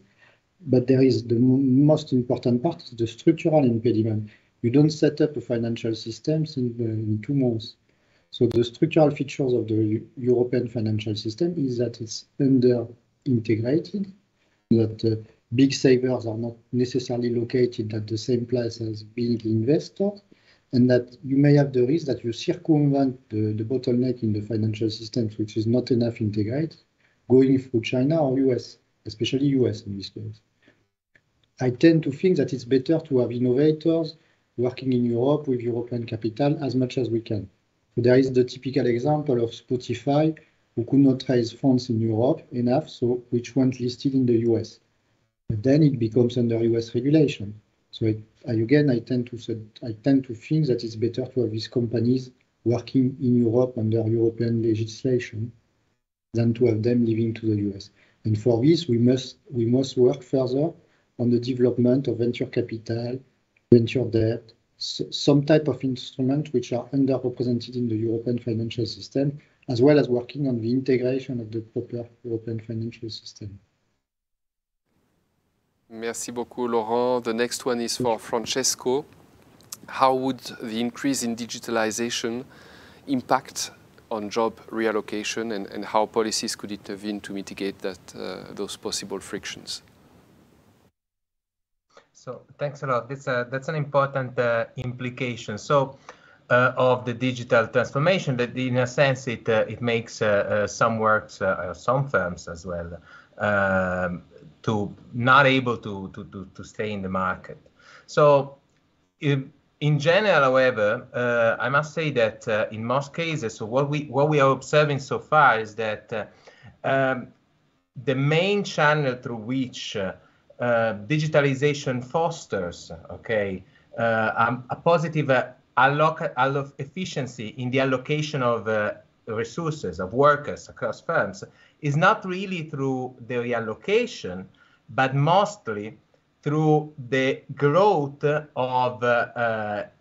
But there is the most important part is the structural impediment. You don't set up a financial system in 2 months. So the structural features of the European financial system is that it's under-integrated, that big savers are not necessarily located at the same place as big investors, and that you may have the risk that you circumvent the bottleneck in the financial system, which is not enough integrated, going through China or US, especially US in this case. I tend to think that it's better to have innovators working in Europe with European capital as much as we can. There is the typical example of Spotify, who could not raise funds in Europe enough, so which went listed in the US. But then it becomes under US regulation. So I tend to think that it's better to have these companies working in Europe under European legislation than to have them leaving to the US. And for this, we must work further on the development of venture capital, venture debt, some type of instruments which are underrepresented in the European financial system, as well as working on the integration of the proper European financial system. Merci beaucoup, Laurent. The next one is for Francesco. How would the increase in digitalization impact on job reallocation, and how policies could intervene to mitigate that, those possible frictions? So thanks a lot. That's an important implication. So of the digital transformation, that in a sense it makes some works, some firms as well, to not able to stay in the market. So in general, however, I must say that in most cases, so what we are observing so far is that the main channel through which digitalization fosters, okay, a positive efficiency in the allocation of resources, of workers across firms, is not really through the reallocation, but mostly through the growth of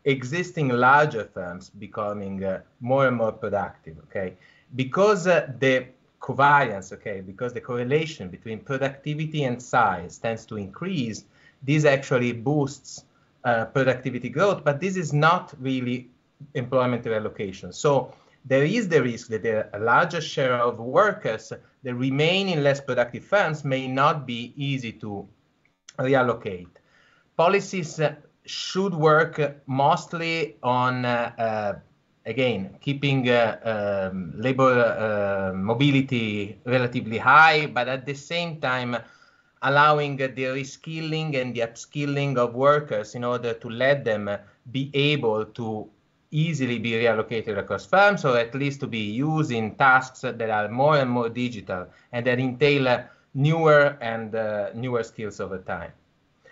existing larger firms becoming more and more productive, okay, because the covariance, okay, because the correlation between productivity and size tends to increase. This actually boosts productivity growth, but this is not really employment reallocation. So there is the risk that a larger share of workers that remain in less productive firms may not be easy to reallocate. Policies should work mostly on again, keeping labor mobility relatively high, but at the same time allowing the reskilling and the upskilling of workers in order to let them be able to easily be reallocated across firms, or at least to be used in tasks that are more and more digital and that entail newer and newer skills over time.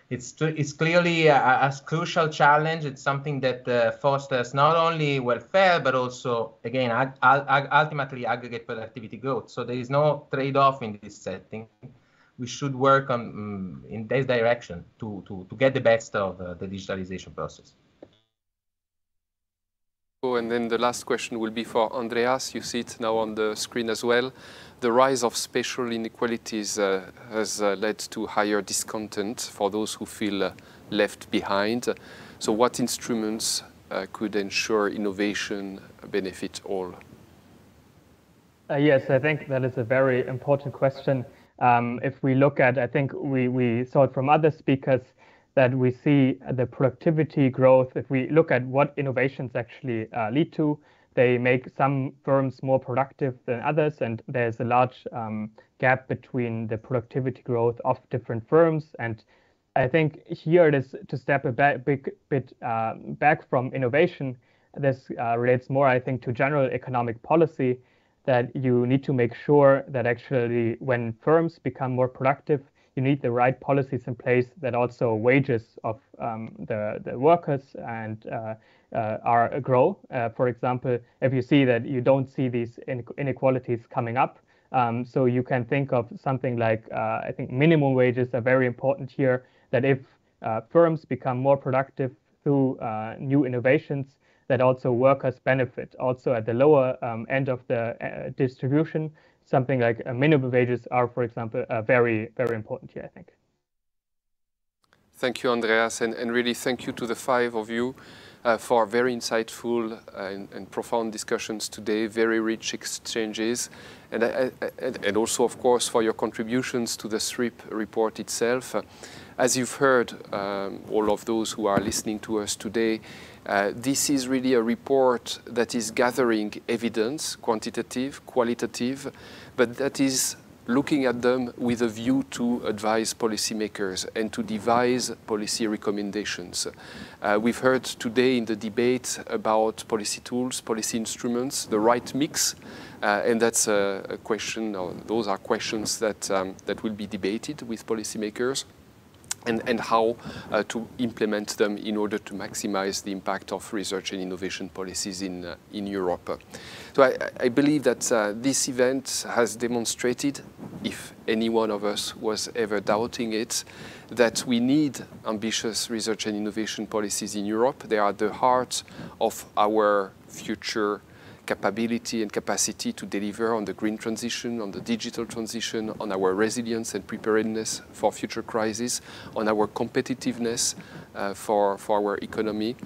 It's clearly a crucial challenge. It's something that fosters not only welfare, but also, again, ultimately aggregate productivity growth. So there is no trade-off in this setting. We should work on, in this direction to get the best of the digitalization process. Oh, and then the last question will be for Andreas. You see it now on the screen as well. The rise of spatial inequalities has led to higher discontent for those who feel left behind. So what instruments could ensure innovation benefit all? Yes, I think that is a very important question. If we look at, I think we saw it from other speakers, that we see the productivity growth. If we look at what innovations actually lead to, they make some firms more productive than others, and there's a large gap between the productivity growth of different firms. And I think here it is to step a big bit back from innovation. This relates more, I think, to general economic policy, that you need to make sure that actually when firms become more productive, you need the right policies in place that also wages of the workers and grow. For example, if you see that you don't see these inequalities coming up, so you can think of something like, I think minimum wages are very important here, that if firms become more productive through new innovations, that also workers benefit. Also at the lower end of the distribution, something like minimum wages are, for example, very, very important here, I think. Thank you, Andreas, and really thank you to the five of you for very insightful and profound discussions today, very rich exchanges, and also, of course, for your contributions to the SRIP report itself. As you've heard, all of those who are listening to us today, this is really a report that is gathering evidence, quantitative, qualitative, but that is looking at them with a view to advise policymakers and to devise policy recommendations. We've heard today in the debate about policy tools, policy instruments, the right mix, and that's a question, or those are questions that, that will be debated with policymakers. And how to implement them in order to maximize the impact of research and innovation policies in Europe. So I believe that this event has demonstrated, if any one of us was ever doubting it, that we need ambitious research and innovation policies in Europe. They are at the heart of our future capability and capacity to deliver on the green transition, on the digital transition, on our resilience and preparedness for future crises, on our competitiveness for our economy.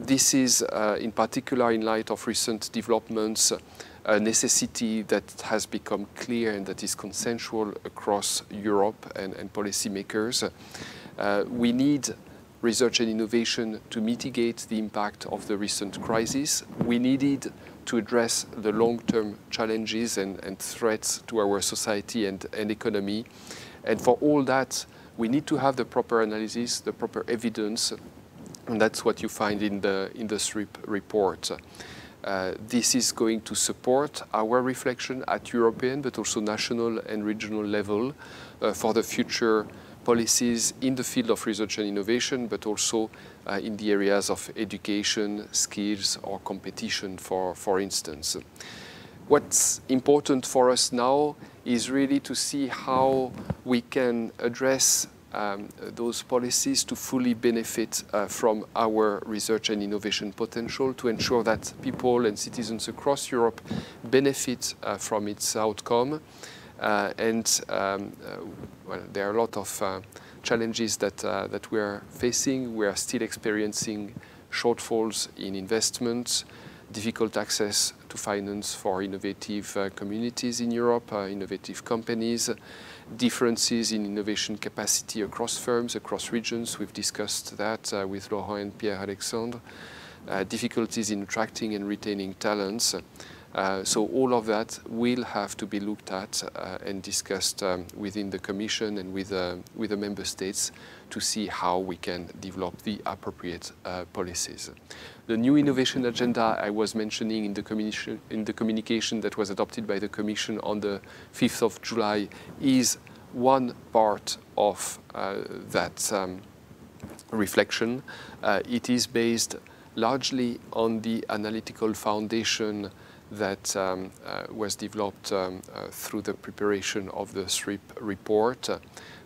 This is, in particular, in light of recent developments, a necessity that has become clear and that is consensual across Europe and policymakers. We need research and innovation to mitigate the impact of the recent crisis. We needed to address the long-term challenges and threats to our society and economy. And for all that, we need to have the proper analysis, the proper evidence, and that's what you find in the SRIP report. This is going to support our reflection at European, but also national and regional level for the future policies in the field of research and innovation, but also in the areas of education, skills, or competition, for instance. What's important for us now is really to see how we can address those policies to fully benefit from our research and innovation potential, to ensure that people and citizens across Europe benefit from its outcome. Well, there are a lot of challenges that, that we are facing. We are still experiencing shortfalls in investments, difficult access to finance for innovative communities in Europe, innovative companies, differences in innovation capacity across firms, across regions. We've discussed that with Laurent and Pierre-Alexandre. Difficulties in attracting and retaining talents. So all of that will have to be looked at and discussed within the Commission and with the Member States to see how we can develop the appropriate policies. The new innovation agenda I was mentioning in the communication that was adopted by the Commission on the 5th of July is one part of that reflection. It is based largely on the analytical foundation that was developed through the preparation of the SRIP report.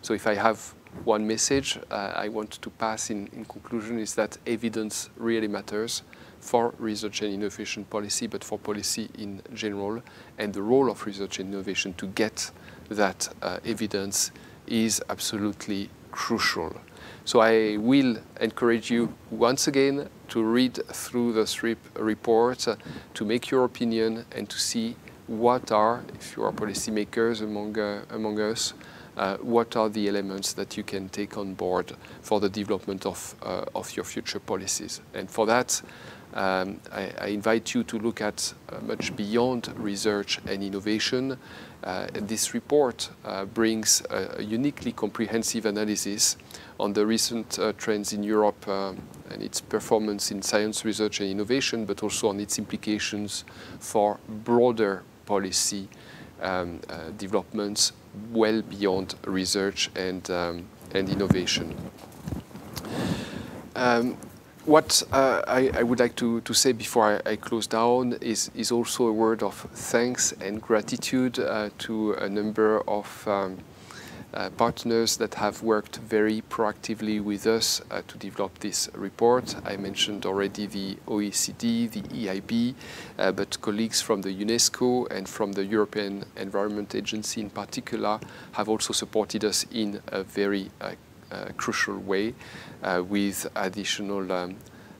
So if I have one message I want to pass in conclusion is that evidence really matters for research and innovation policy, but for policy in general, and the role of research and innovation to get that evidence is absolutely crucial. So I will encourage you once again to read through the SRIP report, to make your opinion and to see what are, if you are policymakers among us, what are the elements that you can take on board for the development of your future policies. And for that, I invite you to look at much beyond research and innovation. This report brings a uniquely comprehensive analysis on the recent trends in Europe and its performance in science, research and innovation, but also on its implications for broader policy developments well beyond research and innovation. What I would like to say before I close down is also a word of thanks and gratitude to a number of partners that have worked very proactively with us to develop this report. I mentioned already the OECD, the EIB, but colleagues from the UNESCO and from the European Environment Agency in particular have also supported us in a very crucial way, with additional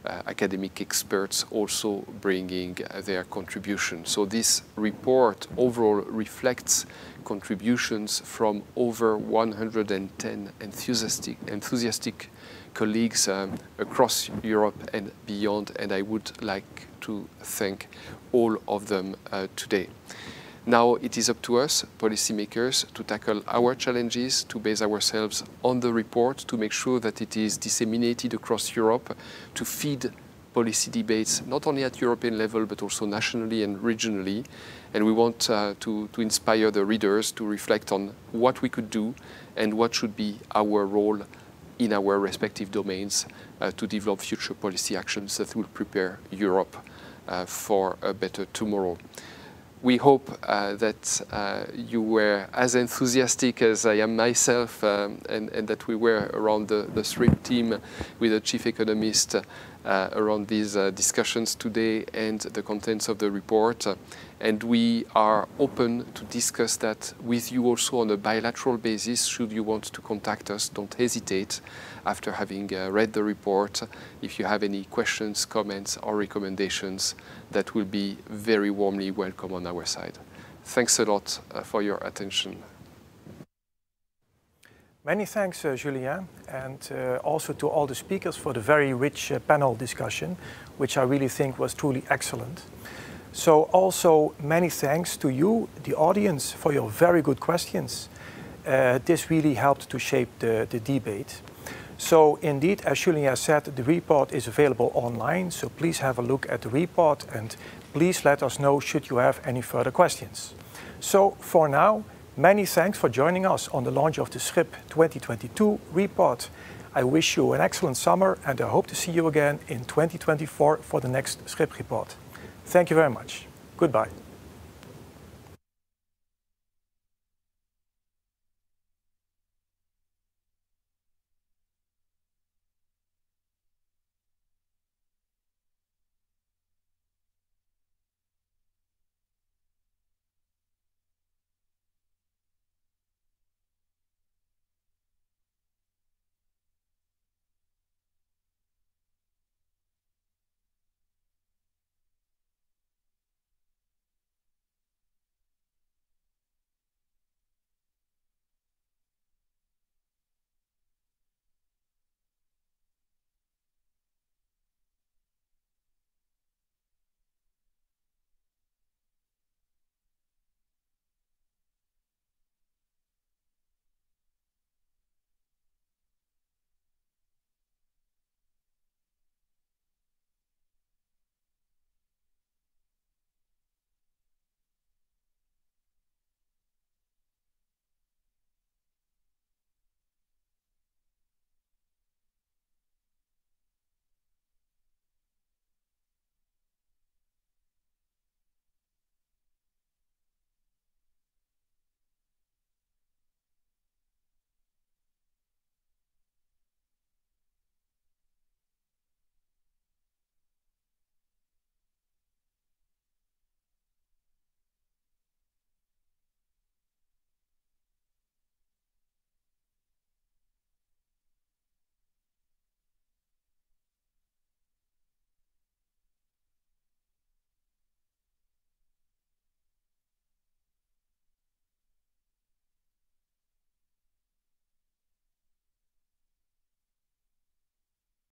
academic experts also bringing their contribution. So this report overall reflects contributions from over 110 enthusiastic colleagues across Europe and beyond, and I would like to thank all of them today. Now it is up to us, policymakers, to tackle our challenges, to base ourselves on the report, to make sure that it is disseminated across Europe, to feed policy debates not only at European level but also nationally and regionally. And we want to inspire the readers to reflect on what we could do and what should be our role in our respective domains to develop future policy actions that will prepare Europe for a better tomorrow. We hope that you were as enthusiastic as I am myself and that we were around the SRIP team with the chief economist around these discussions today and the contents of the report. And we are open to discuss that with you also on a bilateral basis. Should you want to contact us, don't hesitate after having read the report. If you have any questions, comments or recommendations, that will be very warmly welcome on our side. Thanks a lot for your attention. Many thanks, Julien, and also to all the speakers for the very rich panel discussion, which I really think was truly excellent. So also many thanks to you, the audience, for your very good questions. This really helped to shape the debate. So indeed, as Julien said, the report is available online, so please have a look at the report and please let us know should you have any further questions. So for now, many thanks for joining us on the launch of the SRIP 2022 report. I wish you an excellent summer and I hope to see you again in 2024 for the next SRIP report. Thank you very much. Goodbye.